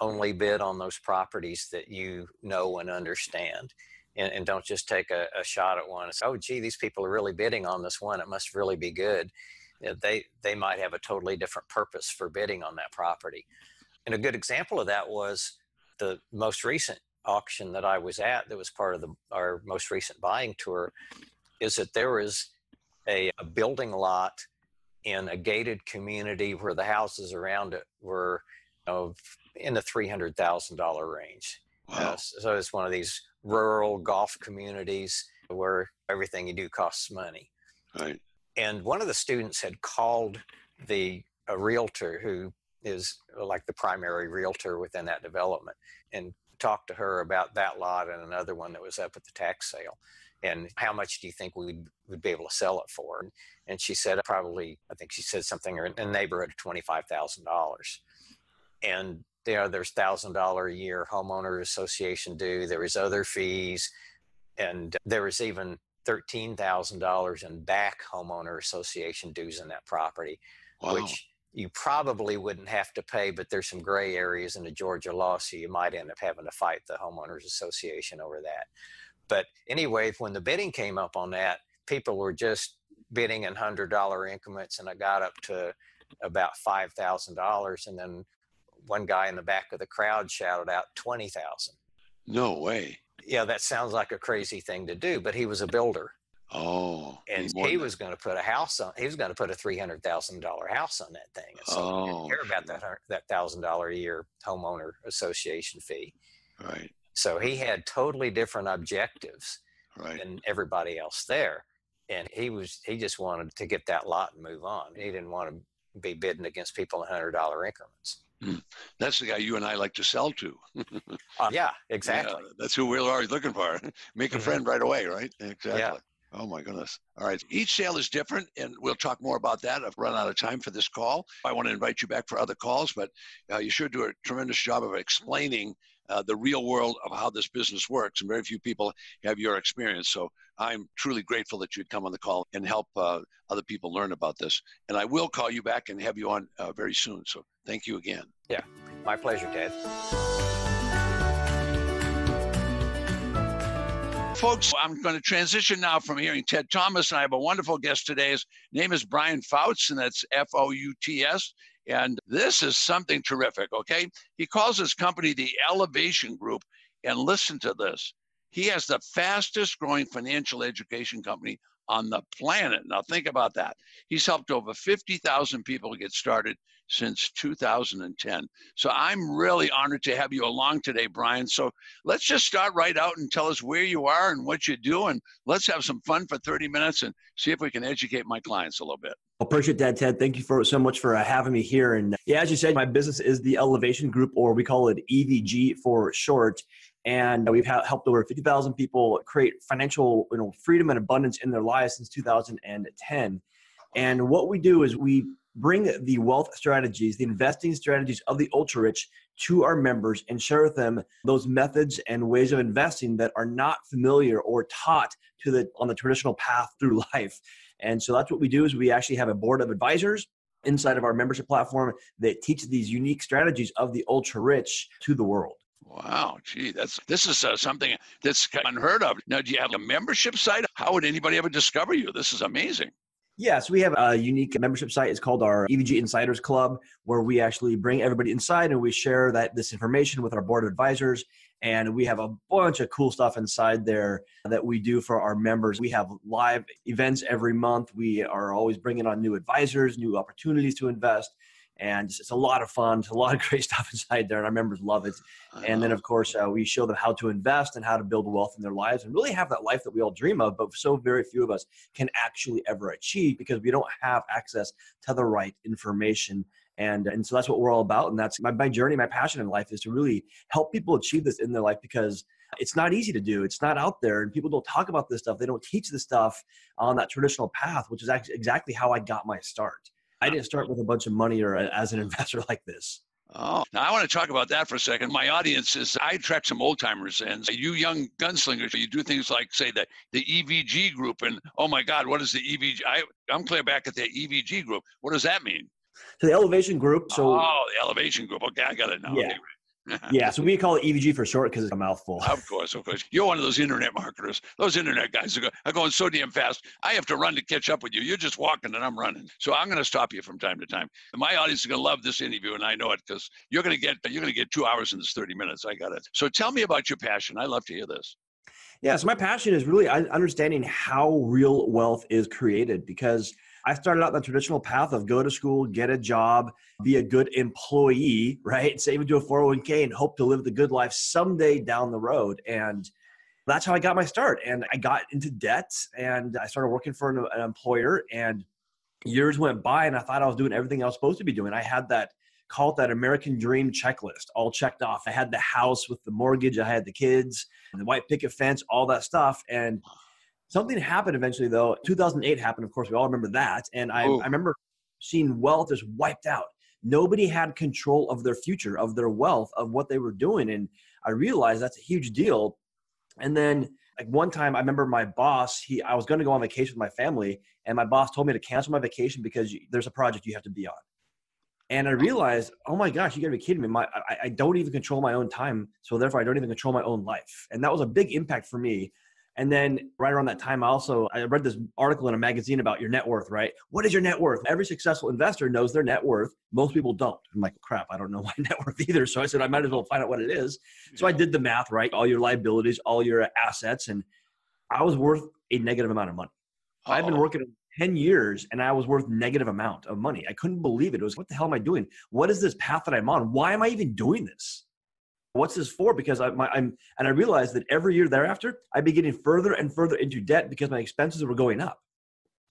only bid on those properties that you know and understand. And, and don't just take a, a shot at one and say, oh, gee, these people are really bidding on this one. It must really be good. They, they might have a totally different purpose for bidding on that property. And a good example of that was the most recent auction that I was at that was part of the, our most recent buying tour, is that there was a, a building lot in a gated community where the houses around it were, you know, in the three hundred thousand dollars range. Wow. Uh, so it's one of these rural golf communities where everything you do costs money. Right. And one of the students had called the a realtor who is like the primary realtor within that development and talked to her about that lot and another one that was up at the tax sale. And how much do you think we would be able to sell it for? And she said probably, I think she said something in the neighborhood of twenty-five thousand dollars. And you know, there's one thousand dollars a year homeowner association due. There was other fees. And there was even thirteen thousand dollars in back homeowner association dues in that property, wow. which you probably wouldn't have to pay, but there's some gray areas in the Georgia law, so you might end up having to fight the homeowners association over that. But anyway, when the bidding came up on that, people were just bidding in one hundred dollars increments, and it got up to about five thousand dollars, and then one guy in the back of the crowd shouted out twenty thousand dollars. No way. Yeah, that sounds like a crazy thing to do, but he was a builder. Oh. And he was going to put a house on, he was going to put a three hundred thousand dollars house on that thing. And so oh, he didn't care about that, that one thousand dollars a year homeowner association fee. Right. So he had totally different objectives right. than everybody else there. And he was, he just wanted to get that lot and move on. He didn't want to be bidding against people in one hundred dollars increments. Mm. That's the guy you and I like to sell to. uh, yeah, exactly. Yeah, that's who we're always looking for. Make a friend right away, right? Exactly. Yeah. Oh, my goodness. All right. Each sale is different, and we'll talk more about that. I've run out of time for this call. I want to invite you back for other calls, but uh, you sure do a tremendous job of explaining uh, the real world of how this business works, and very few people have your experience. So I'm truly grateful that you'd come on the call and help uh, other people learn about this. And I will call you back and have you on uh, very soon. So thank you again. Yeah. My pleasure, Ted. Folks, I'm going to transition now from hearing Ted Thomas, and I have a wonderful guest today. His name is Brian Fouts, and that's F O U T S. And this is something terrific, okay? He calls his company the Elevation Group, and listen to this. He has the fastest growing financial education company on the planet. Now, think about that. He's helped over fifty thousand people get started since two thousand ten. So I'm really honored to have you along today, Brian. So let's just start right out and tell us where you are and what you do. And let's have some fun for thirty minutes and see if we can educate my clients a little bit. Well, appreciate that, Ted. Thank you for so much for uh, having me here. And yeah, as you said, my business is the Elevation Group, or we call it E V G for short. And we've ha- helped over fifty thousand people create financial, you know, freedom and abundance in their lives since two thousand ten. And what we do is we bring the wealth strategies, the investing strategies of the ultra rich to our members and share with them those methods and ways of investing that are not familiar or taught to the on the traditional path through life. And so that's what we do is we actually have a board of advisors inside of our membership platform that teach these unique strategies of the ultra rich to the world. Wow, gee, that's this is uh, something that's unheard of. Now, do you have a membership site? How would anybody ever discover you? This is amazing. Yes, we have a unique membership site. It's called our E V G Insiders Club, where we actually bring everybody inside and we share that this information with our board of advisors. And we have a bunch of cool stuff inside there that we do for our members. We have live events every month. We are always bringing on new advisors, new opportunities to invest. And it's a lot of fun. It's a lot of great stuff inside there, and our members love it. And then, of course, uh, we show them how to invest and how to build wealth in their lives and really have that life that we all dream of, but so very few of us can actually ever achieve because we don't have access to the right information. And, and so that's what we're all about. And that's my, my journey, my passion in life is to really help people achieve this in their life because it's not easy to do. It's not out there. And people don't talk about this stuff. They don't teach this stuff on that traditional path, which is actually exactly how I got my start. I didn't start with a bunch of money or a, as an investor like this. Oh, now I want to talk about that for a second. My audience is, I attract some old timers and you young gunslingers, you do things like say the, the E V G group and oh my God, what is the E V G? I, I'm clear back at the E V G group. What does that mean? So the Elevation Group. So Oh, the Elevation Group. Okay, I got it now. Yeah. Okay. Yeah, so we call it E V G for short because it's a mouthful. Of course, of course. You're one of those internet marketers. Those internet guys are, go, are going so damn fast. I have to run to catch up with you. You're just walking and I'm running. So I'm going to stop you from time to time. And my audience is going to love this interview, and I know it because you're going to get you're going to get two hours in this thirty minutes. I got it. So tell me about your passion. I love to hear this. Yeah, so my passion is really understanding how real wealth is created because I started out the traditional path of go to school, get a job, be a good employee, right? Save into a four oh one k and hope to live the good life someday down the road. And that's how I got my start. And I got into debt and I started working for an, an employer and years went by and I thought I was doing everything I was supposed to be doing. I had that, called that American dream checklist, all checked off. I had the house with the mortgage. I had the kids, the white picket fence, all that stuff. And something happened eventually, though. two thousand eight happened, of course. We all remember that. And I, I remember seeing wealth just wiped out. Nobody had control of their future, of their wealth, of what they were doing. And I realized that's a huge deal. And then like one time, I remember my boss, he I was going to go on vacation with my family, and my boss told me to cancel my vacation because there's a project you have to be on. And I realized, oh my gosh, you gotta be kidding me. My, I, I don't even control my own time. So therefore, I don't even control my own life. And that was a big impact for me. And then right around that time, I also, I read this article in a magazine about your net worth, right? What is your net worth? Every successful investor knows their net worth. Most people don't. I'm like, crap, I don't know my net worth either. So I said, I might as well find out what it is. So I did the math, right? All your liabilities, all your assets. And I was worth a negative amount of money. Uh-oh. I've been working ten years and I was worth negative amount of money. I couldn't believe it. It was, what the hell am I doing? What is this path that I'm on? Why am I even doing this? What's this for? Because I, my, I'm, and I realized that every year thereafter, I'd be getting further and further into debt because my expenses were going up.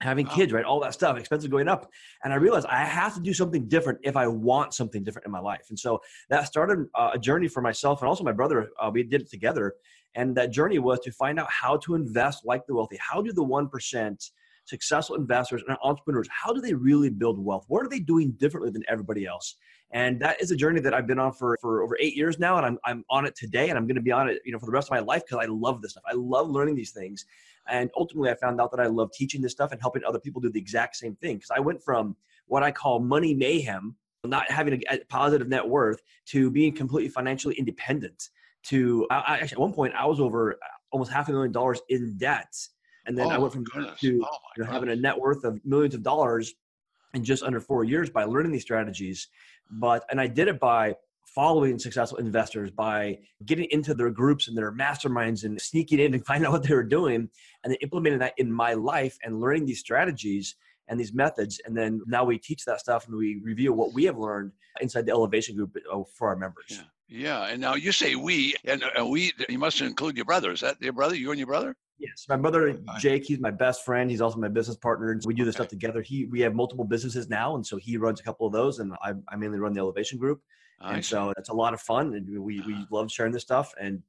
Having wow. kids, right? All that stuff, expenses going up. And I realized I have to do something different if I want something different in my life. And so that started uh, a journey for myself and also my brother. Uh, we did it together. And that journey was to find out how to invest like the wealthy. How do the one percent successful investors and entrepreneurs, how do they really build wealth? What are they doing differently than everybody else? And that is a journey that I've been on for, for over eight years now. And I'm, I'm on it today and I'm going to be on it, you know, for the rest of my life because I love this stuff. I love learning these things. And ultimately I found out that I love teaching this stuff and helping other people do the exact same thing. Because I went from what I call money mayhem, not having a positive net worth, to being completely financially independent to I, actually at one point I was over almost half a million dollars in debt. And then oh I went from to oh you know, having a net worth of millions of dollars in just under four years by learning these strategies. But, and I did it by following successful investors, by getting into their groups and their masterminds and sneaking in and finding out what they were doing and then implementing that in my life and learning these strategies and these methods. And then now we teach that stuff and we review what we have learned inside the Elevation Group for our members. Yeah. Yeah. And now you say we, and we, you must include your brother. Is that your brother, you and your brother? Yes. My brother, Jake, he's my best friend. He's also my business partner. We do this okay. stuff together. He, we have multiple businesses now. And so he runs a couple of those and I, I mainly run the Elevation Group. I and see. So that's a lot of fun. And we, we love sharing this stuff and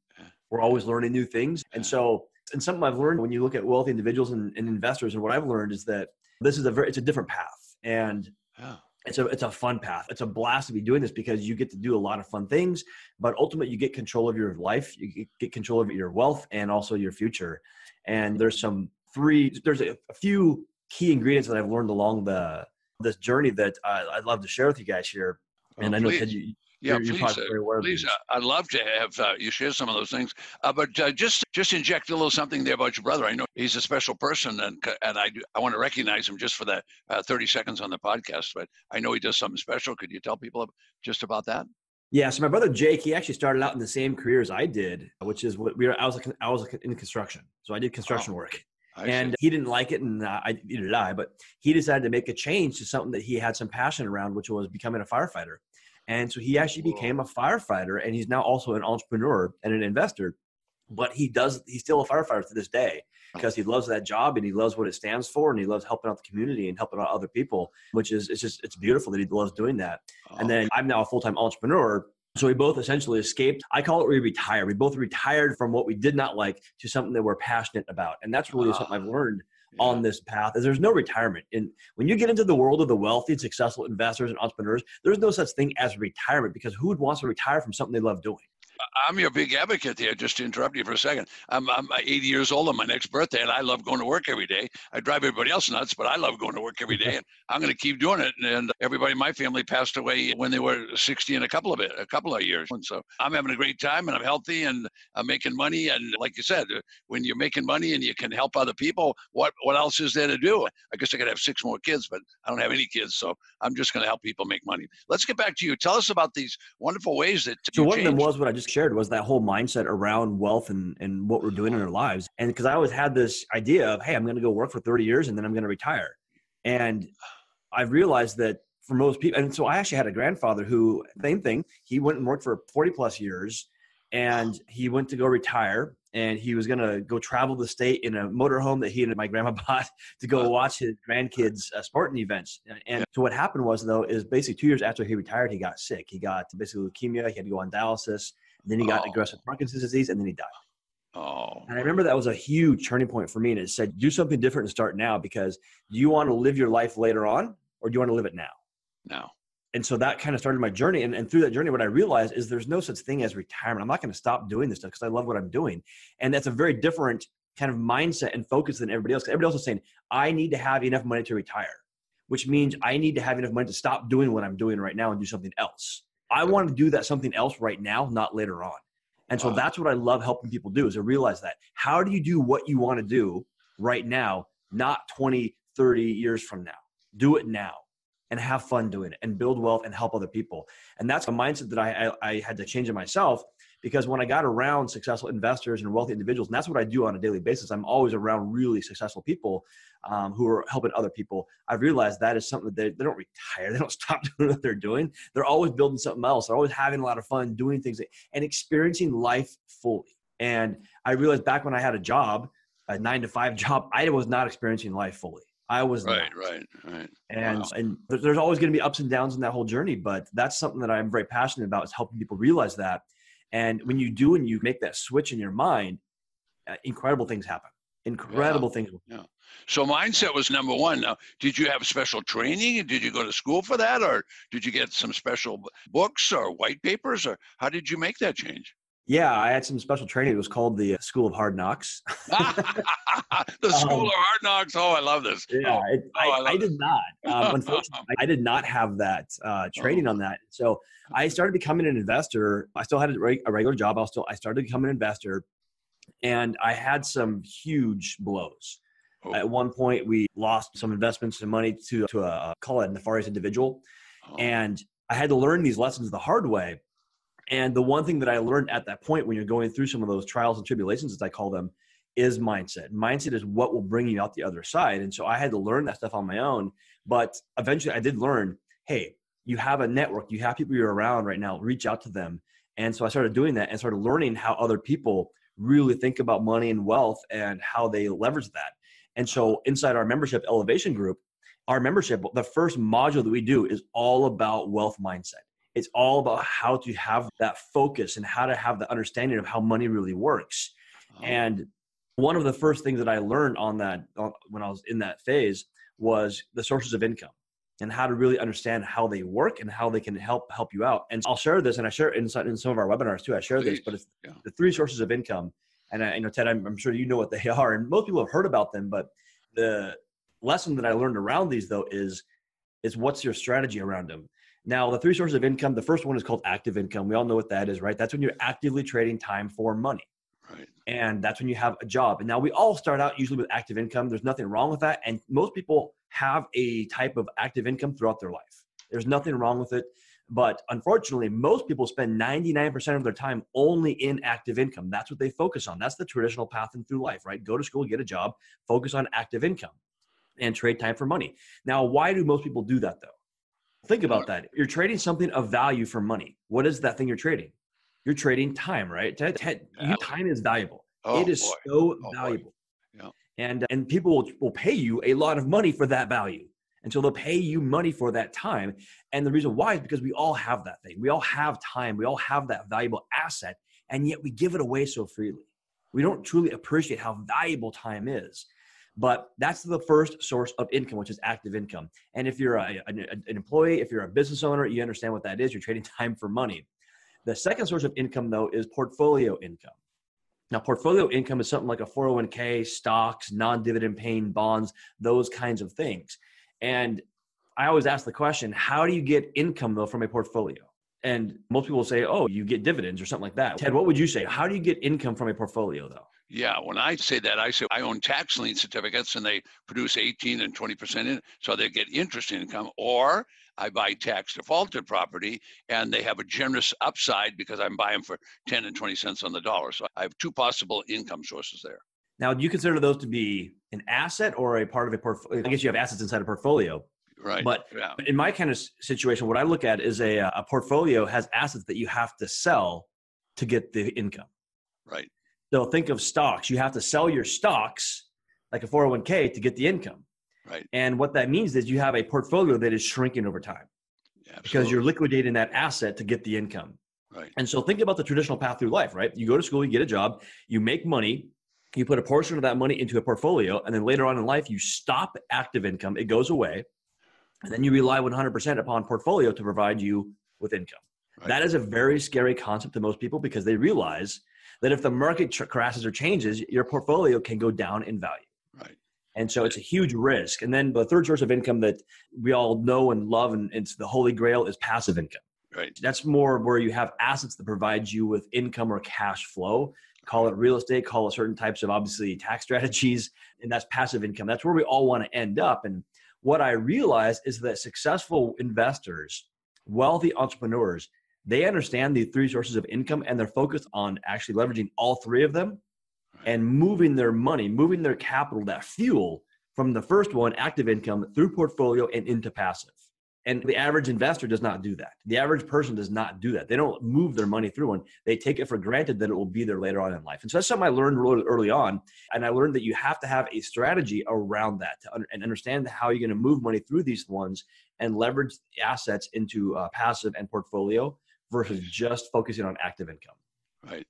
we're always learning new things. And so, and something I've learned when you look at wealthy individuals and, and investors, and what I've learned is that this is a very, it's a different path. And yeah. It's a, it's a fun path. It's a blast to be doing this because you get to do a lot of fun things, but ultimately you get control of your life. You get control of your wealth and also your future. And there's some three, there's a, a few key ingredients that I've learned along the, this journey that I, I'd love to share with you guys here. And oh, I know Ted, you, yeah, you're, you're please, probably very aware of these. Please, uh, I'd love to have uh, you share some of those things, uh, but uh, just just inject a little something there about your brother. I know he's a special person, and and I do, I want to recognize him just for that uh, thirty seconds on the podcast. But I know he does something special. Could you tell people just about that? Yeah. So my brother Jake, he actually started out in the same career as I did, which is what we were. I was I was in construction, so I did construction oh. work. I and see. He didn't like it, and uh, I neither did I, but he decided to make a change to something that he had some passion around, which was becoming a firefighter. And so he actually Whoa. became a firefighter, and he's now also an entrepreneur and an investor, but he does, he's still a firefighter to this day because he loves that job and he loves what it stands for. And he loves helping out the community and helping out other people, which is, it's just, it's beautiful that he loves doing that. Oh. And then I'm now a full-time entrepreneur. So we both essentially escaped. I call it we retire. We both retired from what we did not like to something that we're passionate about. And that's really uh, something I've learned yeah. on this path is there's no retirement. And when you get into the world of the wealthy and successful investors and entrepreneurs, there's no such thing as retirement because who wants to retire from something they love doing? I'm your big advocate there, just to interrupt you for a second. I'm, I'm eighty years old on my next birthday, and I love going to work every day. I drive everybody else nuts, but I love going to work every day, and I'm going to keep doing it. And everybody in my family passed away when they were sixty in a couple of it, a couple of years. And so I'm having a great time, and I'm healthy, and I'm making money. And like you said, when you're making money and you can help other people, what, what else is there to do? I guess I could have six more kids, but I don't have any kids, so I'm just going to help people make money. Let's get back to you. Tell us about these wonderful ways that you So one changed. Of them was what I just shared was that whole mindset around wealth and, and what we're doing in our lives. And because I always had this idea of, hey, I'm going to go work for thirty years and then I'm going to retire. And I realized that for most people, and so I actually had a grandfather who, same thing, he went and worked for forty plus years and he went to go retire and he was going to go travel the state in a motorhome that he and my grandma bought to go watch his grandkids' uh, sporting events. And, and so what happened was though, is basically two years after he retired, he got sick. He got basically leukemia. He had to go on dialysis. Then he got oh. aggressive Parkinson's disease, and then he died. Oh. And I remember that was a huge turning point for me. And it said, do something different and start now because do you want to live your life later on or do you want to live it now? No. And so that kind of started my journey. And, and through that journey, what I realized is there's no such thing as retirement. I'm not going to stop doing this stuff because I love what I'm doing. And that's a very different kind of mindset and focus than everybody else. Everybody else is saying, I need to have enough money to retire, which means I need to have enough money to stop doing what I'm doing right now and do something else. I want to do that something else right now, not later on. And so wow. that's what I love helping people do is to realize that. How do you do what you want to do right now, not twenty, thirty years from now? Do it now and have fun doing it and build wealth and help other people. And that's a mindset that I, I, I had to change in myself because when I got around successful investors and wealthy individuals, and that's what I do on a daily basis, I'm always around really successful people um, who are helping other people. I realized that is something that they, they don't retire. They don't stop doing what they're doing. They're always building something else. They're always having a lot of fun doing things and experiencing life fully. And I realized back when I had a job, a nine to five job, I was not experiencing life fully. I was right, not. right, right. And wow. and there's always going to be ups and downs in that whole journey, but that's something that I'm very passionate about is helping people realize that. And when you do and you make that switch in your mind, uh, incredible things happen. Incredible yeah. things. Yeah. So mindset was number one. Now, did you have special training? Did you go to school for that? Or did you get some special books or white papers? Or how did you make that change? Yeah, I had some special training. It was called the School of Hard Knocks. The School um, of Hard Knocks. Oh, I love this. Yeah, it, oh, I, I, I did this. not. Um, unfortunately, I did not have that uh, training oh. on that. So I started becoming an investor. I still had a regular job. I still I started becoming an investor, and I had some huge blows. Oh. At one point, we lost some investments and money to to a call it a nefarious individual, oh. and I had to learn these lessons the hard way. And the one thing that I learned at that point when you're going through some of those trials and tribulations, as I call them, is mindset. Mindset is what will bring you out the other side. And so I had to learn that stuff on my own. But eventually I did learn, hey, you have a network. You have people you're around right now. Reach out to them. And so I started doing that and started learning how other people really think about money and wealth and how they leverage that. And so inside our membership Elevation Group, our membership, the first module that we do is all about wealth mindset. It's all about how to have that focus and how to have the understanding of how money really works. Oh. And one of the first things that I learned on that, on, when I was in that phase was the sources of income and how to really understand how they work and how they can help help you out. And I'll share this, and I share it in some, in some of our webinars too. I share Please. this, but it's yeah. the three sources of income. And I, you know, Ted, I'm, I'm sure you know what they are, and most people have heard about them. But the lesson that I learned around these, though, is is what's your strategy around them. Now, the three sources of income. The first one is called active income. We all know what that is, right? That's when you're actively trading time for money, right? And that's when you have a job. And now we all start out usually with active income. There's nothing wrong with that, and most people have a type of active income throughout their life. There's nothing wrong with it. But unfortunately, most people spend ninety-nine percent of their time only in active income. That's what they focus on. That's the traditional path in through life, right? Go to school, get a job, focus on active income, and trade time for money. Now, why do most people do that, though? Think about that. You're trading something of value for money. What is that thing you're trading? You're trading time, right? Ted, Ted, your time is valuable. Oh, it is boy. so oh, valuable. Yeah. And, and people will, will pay you a lot of money for that value. And so they'll pay you money for that time. And the reason why is because we all have that thing. We all have time. We all have that valuable asset. And yet we give it away so freely. We don't truly appreciate how valuable time is. But that's the first source of income, which is active income. And if you're a, an, an employee, if you're a business owner, you understand what that is. You're trading time for money. The second source of income, though, is portfolio income. Now, portfolio income is something like a four oh one k, stocks, non-dividend paying bonds, those kinds of things. And I always ask the question, how do you get income, though, from a portfolio? And most people say, oh, you get dividends or something like that. Ted, what would you say? How do you get income from a portfolio, though? Yeah, when I say that, I say I own tax lien certificates, and they produce eighteen and twenty percent in, so they get interest income. Or I buy tax defaulted property, and they have a generous upside because I'm buying for ten and twenty cents on the dollar. So I have two possible income sources there. Now, do you consider those to be an asset or a part of a portfolio? I guess you have assets inside a portfolio. Right. But yeah. in my kind of situation, what I look at is a, a portfolio has assets that you have to sell to get the income. Right. So think of stocks. You have to sell your stocks like a four oh one k to get the income. Right. And what that means is you have a portfolio that is shrinking over time. Yeah, because you're liquidating that asset to get the income. Right. And so think about the traditional path through life, right? You go to school, you get a job, you make money. You put a portion of that money into a portfolio, and then later on in life, you stop active income. It goes away. And then you rely one hundred percent upon portfolio to provide you with income. Right. That is a very scary concept to most people because they realize that if the market crashes or changes, your portfolio can go down in value. Right. And so it's a huge risk. And then the third source of income that we all know and love, and it's the holy grail, is passive income. Right. That's more where you have assets that provide you with income or cash flow. Call it real estate, call it certain types of, obviously, tax strategies, and that's passive income. That's where we all want to end up. And what I realize is that successful investors, wealthy entrepreneurs, they understand the three sources of income, and they're focused on actually leveraging all three of them and moving their money, moving their capital, that fuel from the first one, active income, through portfolio and into passive. And the average investor does not do that. The average person does not do that. They don't move their money through one. They take it for granted that it will be there later on in life. And so that's something I learned really early on. And I learned that you have to have a strategy around that to un- and understand how you're going to move money through these ones and leverage the assets into uh, passive and portfolio versus just focusing on active income. Right.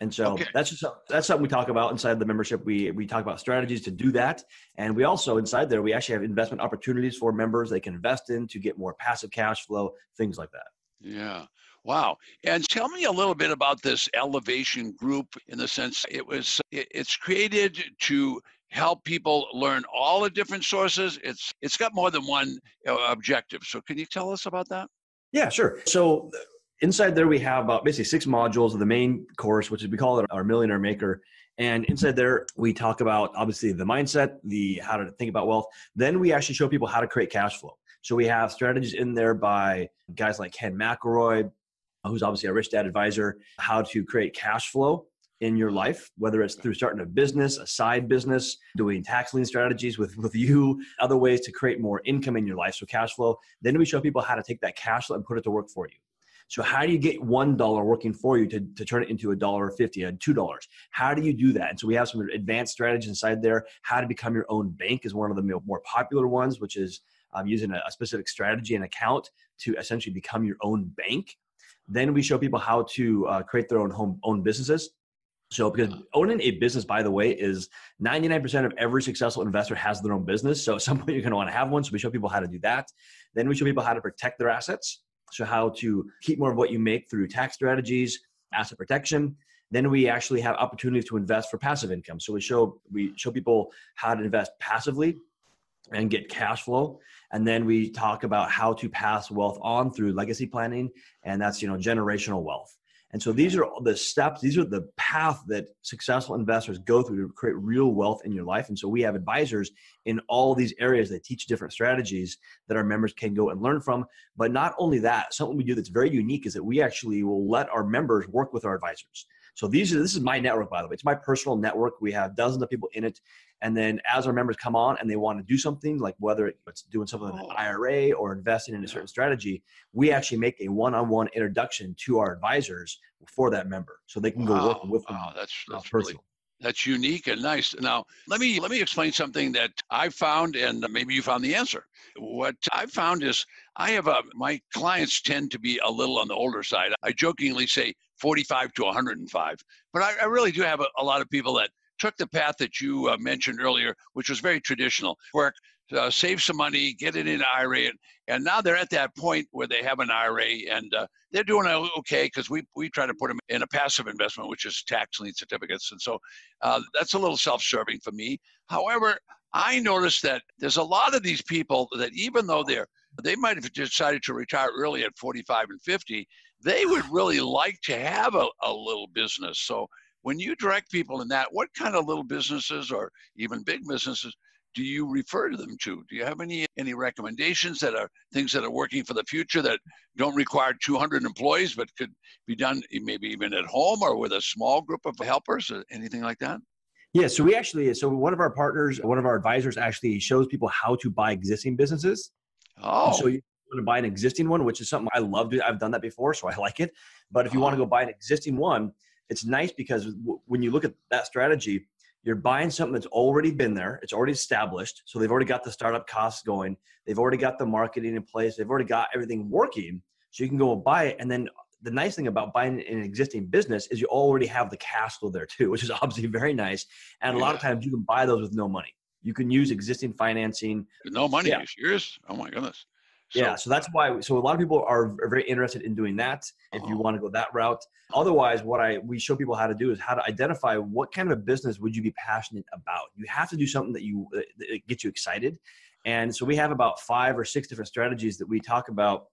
And so okay. that's just, that's something we talk about inside the membership. We we talk about strategies to do that. And we also, inside there, we actually have investment opportunities for members they can invest in to get more passive cash flow, things like that. Yeah. Wow. And tell me a little bit about this Elevation Group, in the sense it was it, it's created to help people learn all the different sources. It's It's got more than one objective. So can you tell us about that? Yeah, sure. So inside there, we have about basically six modules of the main course, which is, we call it our Millionaire Maker. And inside there, we talk about, obviously, the mindset, the how to think about wealth. Then we actually show people how to create cash flow. So we have strategies in there by guys like Ken McElroy, who's obviously a Rich Dad advisor, how to create cash flow in your life, whether it's through starting a business, a side business, doing tax lien strategies with, with you, other ways to create more income in your life, so cash flow. Then we show people how to take that cash flow and put it to work for you. So how do you get one dollar working for you to, to turn it into a dollar fifty and two dollars? How do you do that? And so we have some advanced strategies inside there. How to become your own bank is one of the more popular ones, which is um, using a, a specific strategy and account to essentially become your own bank. Then we show people how to uh, create their own home, own businesses. So because owning a business, by the way, is ninety-nine percent of every successful investor has their own business. So at some point you're going to want to have one. So we show people how to do that. Then we show people how to protect their assets. So how to keep more of what you make through tax strategies, asset protection. Then we actually have opportunities to invest for passive income. So we show, we show people how to invest passively and get cash flow. And then we talk about how to pass wealth on through legacy planning. And that's, you know, generational wealth. And so these are the steps, these are the path that successful investors go through to create real wealth in your life. And so we have advisors in all these areas that teach different strategies that our members can go and learn from. But not only that, something we do that's very unique is that we actually will let our members work with our advisors. So these are, this is my network, by the way. It's my personal network. We have dozens of people in it. And then as our members come on and they want to do something, like whether it's doing something in an I R A or investing in a certain strategy, we actually make a one-on-one introduction to our advisors for that member. So they can go wow. work with them. Wow, that's, that's really, that's unique and nice. Now, let me, let me explain something that I found, and maybe you found the answer. What I found is I have a, my clients tend to be a little on the older side. I jokingly say forty-five to one hundred five, but I, I really do have a, a lot of people that took the path that you uh, mentioned earlier, which was very traditional. Work, uh, save some money, get it in an I R A. And, and now they're at that point where they have an I R A and uh, they're doing okay because we, we try to put them in a passive investment, which is tax lien certificates. And so uh, that's a little self-serving for me. However, I noticed that there's a lot of these people that even though they're, they might have decided to retire early at forty-five and fifty, they would really like to have a, a little business. So when you direct people in that, what kind of little businesses or even big businesses do you refer them to? Do you have any any recommendations that are things that are working for the future that don't require two hundred employees, but could be done maybe even at home or with a small group of helpers or anything like that? Yeah, so we actually, so one of our partners, one of our advisors actually shows people how to buy existing businesses. Oh. So you want to buy an existing one, which is something I love. I've done that before, so I like it. But if you oh. want to go buy an existing one, it's nice because w- when you look at that strategy, you're buying something that's already been there. It's already established. So they've already got the startup costs going. They've already got the marketing in place. They've already got everything working. So you can go and buy it. And then the nice thing about buying an existing business is you already have the cash flow there too, which is obviously very nice. And yeah. a lot of times you can buy those with no money. You can use existing financing. No money, yeah. Serious? Oh my goodness. So, yeah, so that's why. So a lot of people are, are very interested in doing that. If uh-huh. you want to go that route, otherwise, what I we show people how to do is how to identify what kind of a business would you be passionate about. You have to do something that you that gets you excited, and so we have about five or six different strategies that we talk about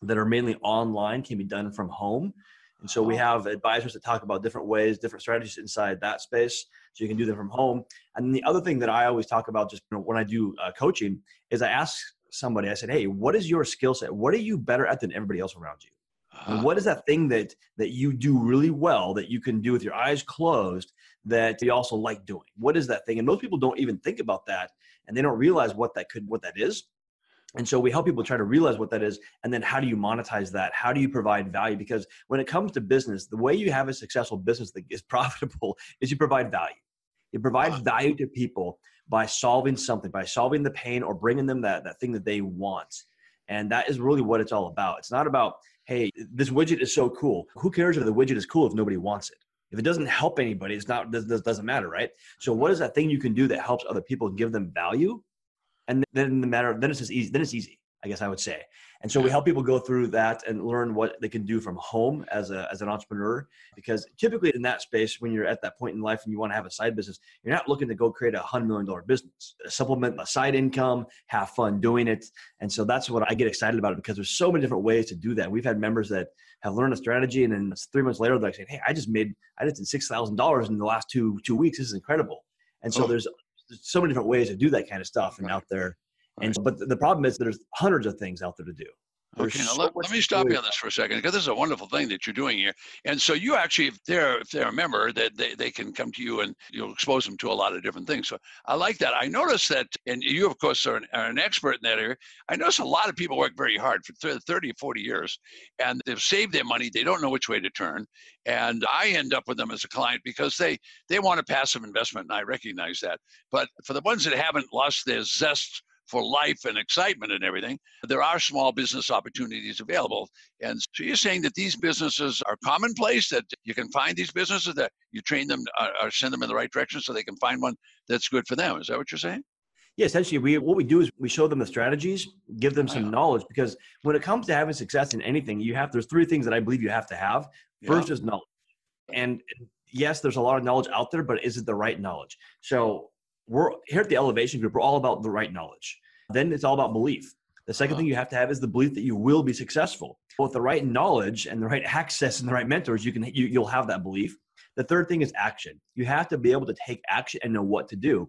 that are mainly online, can be done from home, and so uh-huh. we have advisors that talk about different ways, different strategies inside that space. So you can do them from home. And the other thing that I always talk about, just when I do uh, coaching, is I ask somebody, I said, hey, what is your skill set? What are you better at than everybody else around you? Uh-huh. What is that thing that that you do really well that you can do with your eyes closed that you also like doing? What is that thing? And most people don't even think about that, and they don't realize what that could what that is. And so we help people try to realize what that is. And then how do you monetize that? How do you provide value? Because when it comes to business, the way you have a successful business that is profitable is you provide value. You provide value to people by solving something, by solving the pain or bringing them that, that thing that they want. And that is really what it's all about. It's not about, hey, this widget is so cool. Who cares if the widget is cool if nobody wants it? If it doesn't help anybody, it's not, this doesn't matter, right? So what is that thing you can do that helps other people, give them value? And then the matter, then it's just easy, then it's easy, I guess I would say. And so we help people go through that and learn what they can do from home as a as an entrepreneur, because typically in that space, when you're at that point in life and you want to have a side business, you're not looking to go create a hundred million dollar business, supplement a side income, have fun doing it. And so that's what I get excited about, it because there's so many different ways to do that. We've had members that have learned a strategy and then three months later, they're like saying, hey, I just made, I just did six thousand dollars in the last two, two weeks. This is incredible. And so oh. there's, there's so many different ways to do that kind of stuff and out there. And but the problem is there's hundreds of things out there to do. There's okay, now so let, let me stop you on this for a second, because this is a wonderful thing that you're doing here. And so you actually, if they're if they're a member, that they, they can come to you and you'll expose them to a lot of different things. So I like that. I noticed that, and you of course are an, are an expert in that area. I notice a lot of people work very hard for thirty, forty years, and they've saved their money. They don't know which way to turn, and I end up with them as a client because they they want a passive investment, and I recognize that. But for the ones that haven't lost their zest for life and excitement and everything, there are small business opportunities available. And so you're saying that these businesses are commonplace, that you can find these businesses, that you train them or send them in the right direction so they can find one that's good for them. Is that what you're saying? Yeah, essentially, we, what we do is we show them the strategies, give them some knowledge, because when it comes to having success in anything, you have, there's three things that I believe you have to have. First yeah. is knowledge. And yes, there's a lot of knowledge out there, but is it the right knowledge? So we're here at the Elevation Group, we're all about the right knowledge. Then it's all about belief. The second uh-huh. thing you have to have is the belief that you will be successful. With the right knowledge and the right access and the right mentors, you can, you, you'll have that belief. The third thing is action. You have to be able to take action and know what to do.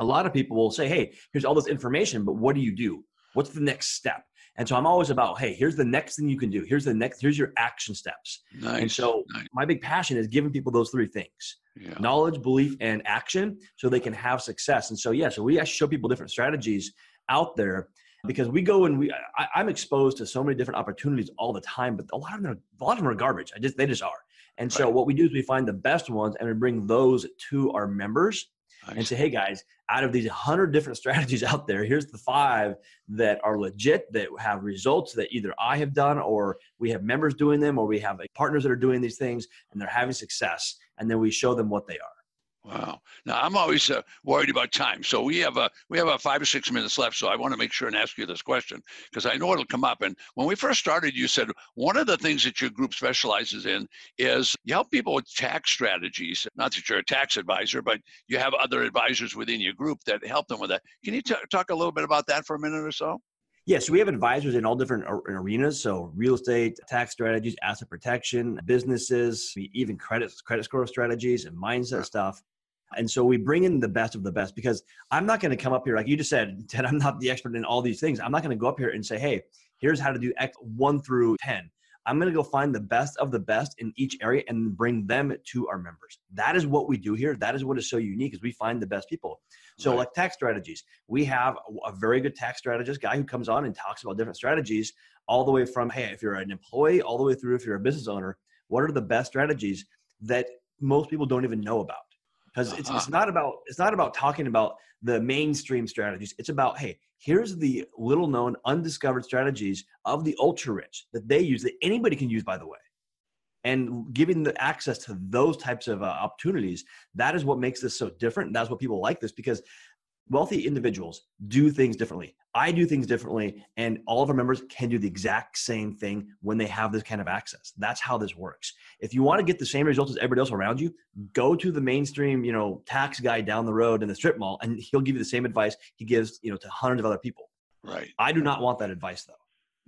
A lot of people will say, hey, here's all this information, but what do you do? What's the next step? And so I'm always about, hey, here's the next thing you can do. Here's the next, here's your action steps. Nice, and so nice. My big passion is giving people those three things, yeah. knowledge, belief, and action, so they can have success. And so, yeah, so we actually show people different strategies out there, because we go and we, I, I'm exposed to so many different opportunities all the time, but a lot of them are, a lot of them are garbage. I just, they just are. And so right. what we do is we find the best ones and we bring those to our members. And say, hey guys, out of these one hundred different strategies out there, here's the five that are legit, that have results that either I have done, or we have members doing them, or we have partners that are doing these things and they're having success. And then we show them what they are. Wow. Now, I'm always uh, worried about time. So we have a, we have about five or six minutes left. So I want to make sure and ask you this question, because I know it'll come up. And when we first started, you said one of the things that your group specializes in is you help people with tax strategies. Not that you're a tax advisor, but you have other advisors within your group that help them with that. Can you t- talk a little bit about that for a minute or so? Yeah, so we have advisors in all different arenas. So real estate, tax strategies, asset protection, businesses, even credit, credit score strategies and mindset stuff. And so we bring in the best of the best, because I'm not going to come up here, like you just said, Ted, I'm not the expert in all these things. I'm not going to go up here and say, hey, here's how to do X one through ten. I'm going to go find the best of the best in each area and bring them to our members. That is what we do here. That is what is so unique, is we find the best people. So right. like tax strategies, we have a very good tax strategist guy who comes on and talks about different strategies, all the way from, hey, if you're an employee, all the way through if you're a business owner, what are the best strategies that most people don't even know about? Because it's, uh-huh. it's not about it's not about talking about the mainstream strategies. It's about, hey, here's the little known, undiscovered strategies of the ultra rich that they use, that anybody can use, by the way. And giving the access to those types of uh, opportunities, that is what makes this so different. And that's what people like this, because wealthy individuals do things differently. I do things differently, and all of our members can do the exact same thing when they have this kind of access. That's how this works. If you want to get the same results as everybody else around you, go to the mainstream, you know, tax guy down the road in the strip mall, and he'll give you the same advice he gives, you know, to hundreds of other people. Right. I do not want that advice, though.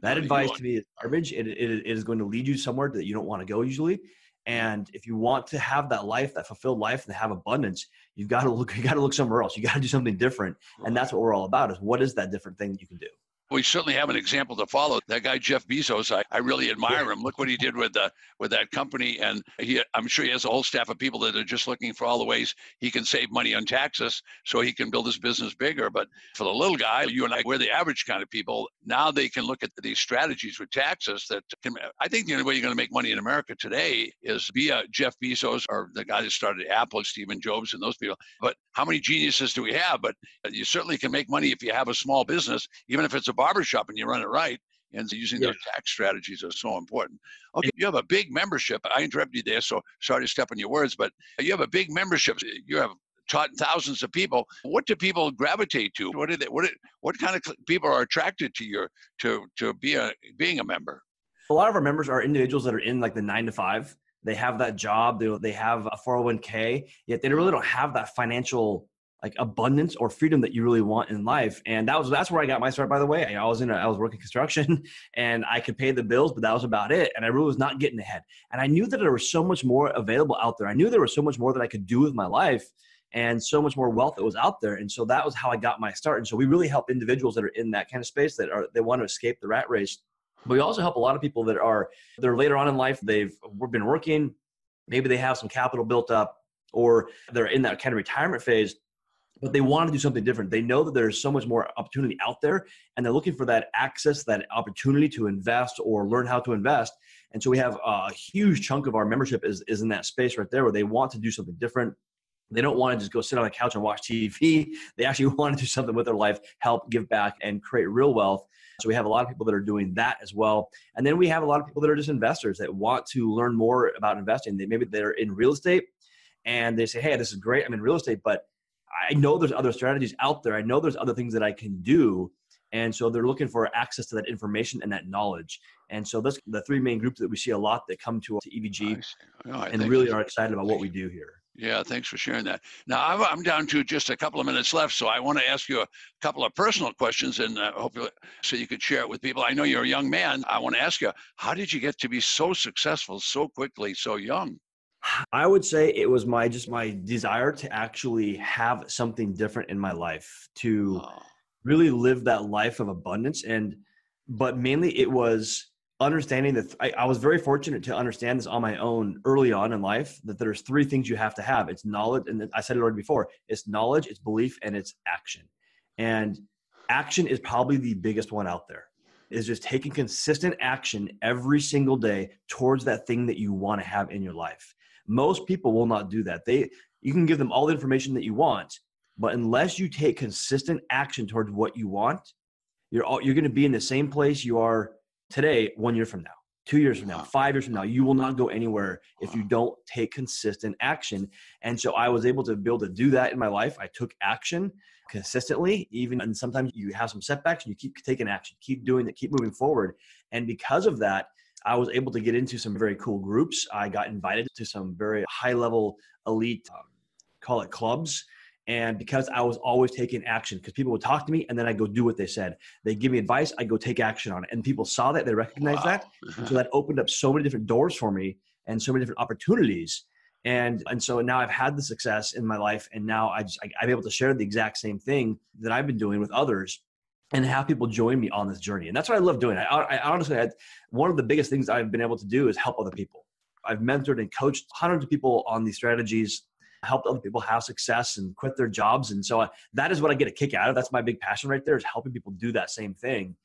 That no, advice to me is garbage. It, it, it is going to lead you somewhere that you don't want to go usually. And if you want to have that life, that fulfilled life, and have abundance, you've got to look, you got to look somewhere else. You got to do something different. And that's what we're all about, is what is that different thing that you can do? We certainly have an example to follow. That guy, Jeff Bezos, I, I really admire yeah. him. Look what he did with the, with that company. And he, I'm sure he has a whole staff of people that are just looking for all the ways he can save money on taxes so he can build his business bigger. But for the little guy, you and I, we're the average kind of people. Now they can look at these strategies with taxes that can, I think the only way you're going to make money in America today is via Jeff Bezos or the guy that started Apple, Stephen Jobs and those people. But how many geniuses do we have? But you certainly can make money if you have a small business, even if it's a barbershop and you run it right. And so using yeah. those tax strategies are so important. Okay, you have a big membership. I interrupted you there, so sorry to step on your words, but you have a big membership. You have taught thousands of people. What do people gravitate to? What do they? What? What kind of people are attracted to your to to be a being a member? A lot of our members are individuals that are in like the nine to five. They have that job. They they have a four oh one k. Yet they really don't have that financial, like, abundance or freedom that you really want in life. And that was, that's where I got my start, by the way. I was in, a, I was working construction and I could pay the bills, but that was about it. And I really was not getting ahead. And I knew that there was so much more available out there. I knew there was so much more that I could do with my life and so much more wealth that was out there. And so that was how I got my start. And so we really help individuals that are in that kind of space, that are, they want to escape the rat race. But we also help a lot of people that are, they're later on in life. They've been working, maybe they have some capital built up, or they're in that kind of retirement phase, but they want to do something different. They know that there's so much more opportunity out there, and they're looking for that access, that opportunity to invest or learn how to invest. And so we have a huge chunk of our membership is, is in that space right there, where they want to do something different. They don't want to just go sit on the couch and watch T V. They actually want to do something with their life, help give back and create real wealth. So we have a lot of people that are doing that as well. And then we have a lot of people that are just investors that want to learn more about investing. They, maybe they're in real estate and they say, hey, this is great. I'm in real estate, but I know there's other strategies out there. I know there's other things that I can do. And so they're looking for access to that information and that knowledge. And so that's the three main groups that we see a lot that come to, to E V G no, and really are excited about what we do here. Yeah, thanks for sharing that. Now, I'm down to just a couple of minutes left, so I want to ask you a couple of personal questions, and uh, hopefully, so you could share it with people. I know you're a young man. I want to ask you, how did you get to be so successful so quickly, so young? I would say it was my just my desire to actually have something different in my life, to oh. really live that life of abundance. And but mainly it was understanding that I, I was very fortunate to understand this on my own early on in life, that there's three things you have to have. It's knowledge. And I said it already before, it's knowledge, it's belief, and it's action. And action is probably the biggest one out there, is just taking consistent action every single day towards that thing that you want to have in your life. Most people will not do that. They, you can give them all the information that you want, but unless you take consistent action towards what you want, you're all, you're going to be in the same place you are today, one year from now, two years from now, five years from now. You will not go anywhere if you don't take consistent action. And so I was able to be able to do that in my life. I took action consistently, even and sometimes you have some setbacks and you keep taking action, keep doing it, keep moving forward. And because of that, I was able to get into some very cool groups. I got invited to some very high level elite, um, call it clubs. And because I was always taking action, because people would talk to me and then I go do what they said. They give me advice, I go take action on it. And people saw that, they recognized wow. that. And so that opened up so many different doors for me and so many different opportunities. And, and so now I've had the success in my life. And now I just, I, I'm able to share the exact same thing that I've been doing with others and have people join me on this journey. And that's what I love doing. I, I honestly had one of the biggest things I've been able to do is help other people. I've mentored and coached hundreds of people on these strategies, helped other people have success and quit their jobs. And so I, that is what I get a kick out of. That's my big passion right there, is helping people do that same thing.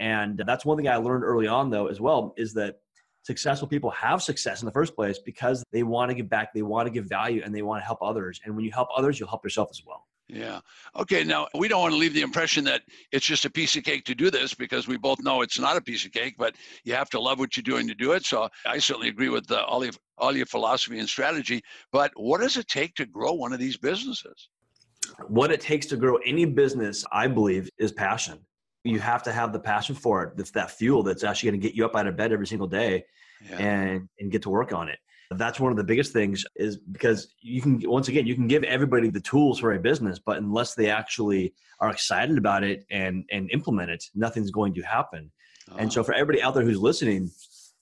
And that's one thing I learned early on though, as well, is that successful people have success in the first place because they want to give back, they want to give value, and they want to help others. And when you help others, you'll help yourself as well. Yeah. Okay. Now, we don't want to leave the impression that it's just a piece of cake to do this, because we both know it's not a piece of cake, but you have to love what you're doing to do it. So I certainly agree with the, all, your, all your philosophy and strategy, but what does it take to grow one of these businesses? What it takes to grow any business, I believe, is passion. You have to have the passion for it. It's that fuel that's actually going to get you up out of bed every single day yeah. and, and get to work on it. That's one of the biggest things, is because you can, once again, you can give everybody the tools for a business, but unless they actually are excited about it and, and implement it, nothing's going to happen. Oh. And so for everybody out there who's listening,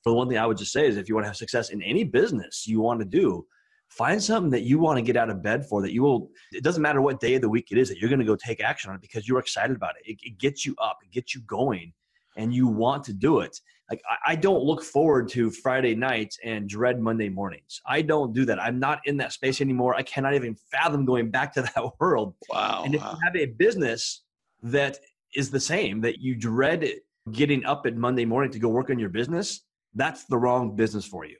for the one thing I would just say is, if you want to have success in any business you want to do, find something that you want to get out of bed for, that you will, it doesn't matter what day of the week it is, that you're going to go take action on it because you're excited about it. It, it gets you up, it gets you going, and you want to do it. Like, I don't look forward to Friday nights and dread Monday mornings. I don't do that. I'm not in that space anymore. I cannot even fathom going back to that world. Wow. And if wow. you have a business that is the same, that you dread getting up at Monday morning to go work on your business, that's the wrong business for you.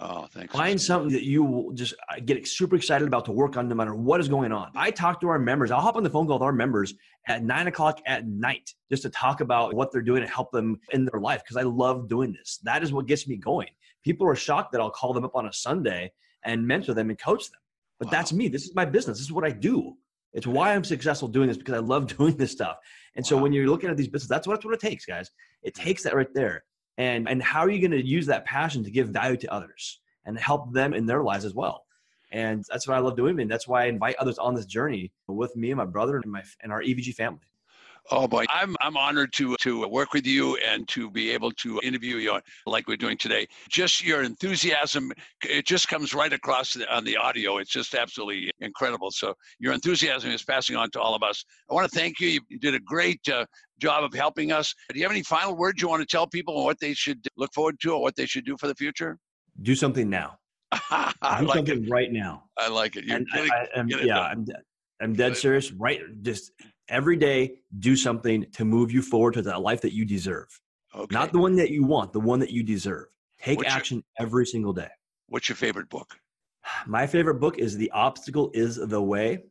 Oh, thanks. Find something that you will just get super excited about to work on, no matter what is going on. I talk to our members. I'll hop on the phone call with our members at nine o'clock at night just to talk about what they're doing and help them in their life, because I love doing this. That is what gets me going. People are shocked that I'll call them up on a Sunday and mentor them and coach them. But wow. that's me. This is my business. This is what I do. It's why I'm successful doing this, because I love doing this stuff. And wow. so when you're looking at these businesses, that's what, that's what it takes, guys. It takes that right there. And, and how are you going to use that passion to give value to others and help them in their lives as well? And that's what I love doing. And that's why I invite others on this journey with me and my brother and my and our E V G family. Oh boy, I'm I'm honored to to work with you and to be able to interview you like we're doing today. Just your enthusiasm, it just comes right across on the audio. It's just absolutely incredible. So your enthusiasm is passing on to all of us. I want to thank you. You did a great uh, job of helping us. Do you have any final words you want to tell people, what they should look forward to or what they should do for the future? Do something now. I do like something it. right now. I like it. You're and getting, I, I'm, yeah, I'm, I'm dead serious. Right, just. Every day, do something to move you forward to that life that you deserve. Okay. Not the one that you want, the one that you deserve. Take what's action your, every single day. What's your favorite book? My favorite book is The Obstacle is the Way.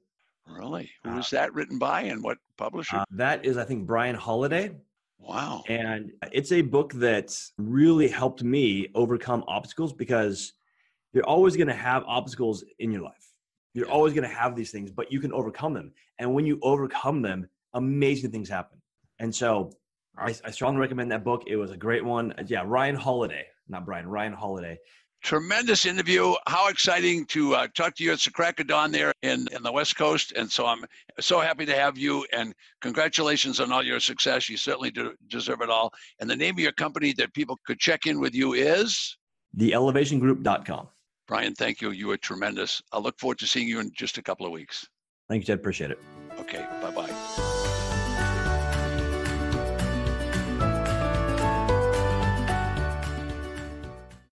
Really? Who was uh, that written by and what publisher? Uh, that is, I think, Brian Holiday. Wow. And it's a book that really helped me overcome obstacles, because you're always going to have obstacles in your life. You're yeah. always going to have these things, but you can overcome them. And when you overcome them, amazing things happen. And so I, I strongly recommend that book. It was a great one. Yeah, Ryan Holiday, not Brian, Ryan Holiday. Tremendous interview. How exciting to uh, talk to you. It's the crack of dawn there in, in the West Coast. And so I'm so happy to have you, and congratulations on all your success. You certainly do deserve it all. And the name of your company that people could check in with you is? the elevation group dot com. Brian, thank you. You are tremendous. I look forward to seeing you in just a couple of weeks. Thank you, Ted. Appreciate it. Okay. Bye-bye.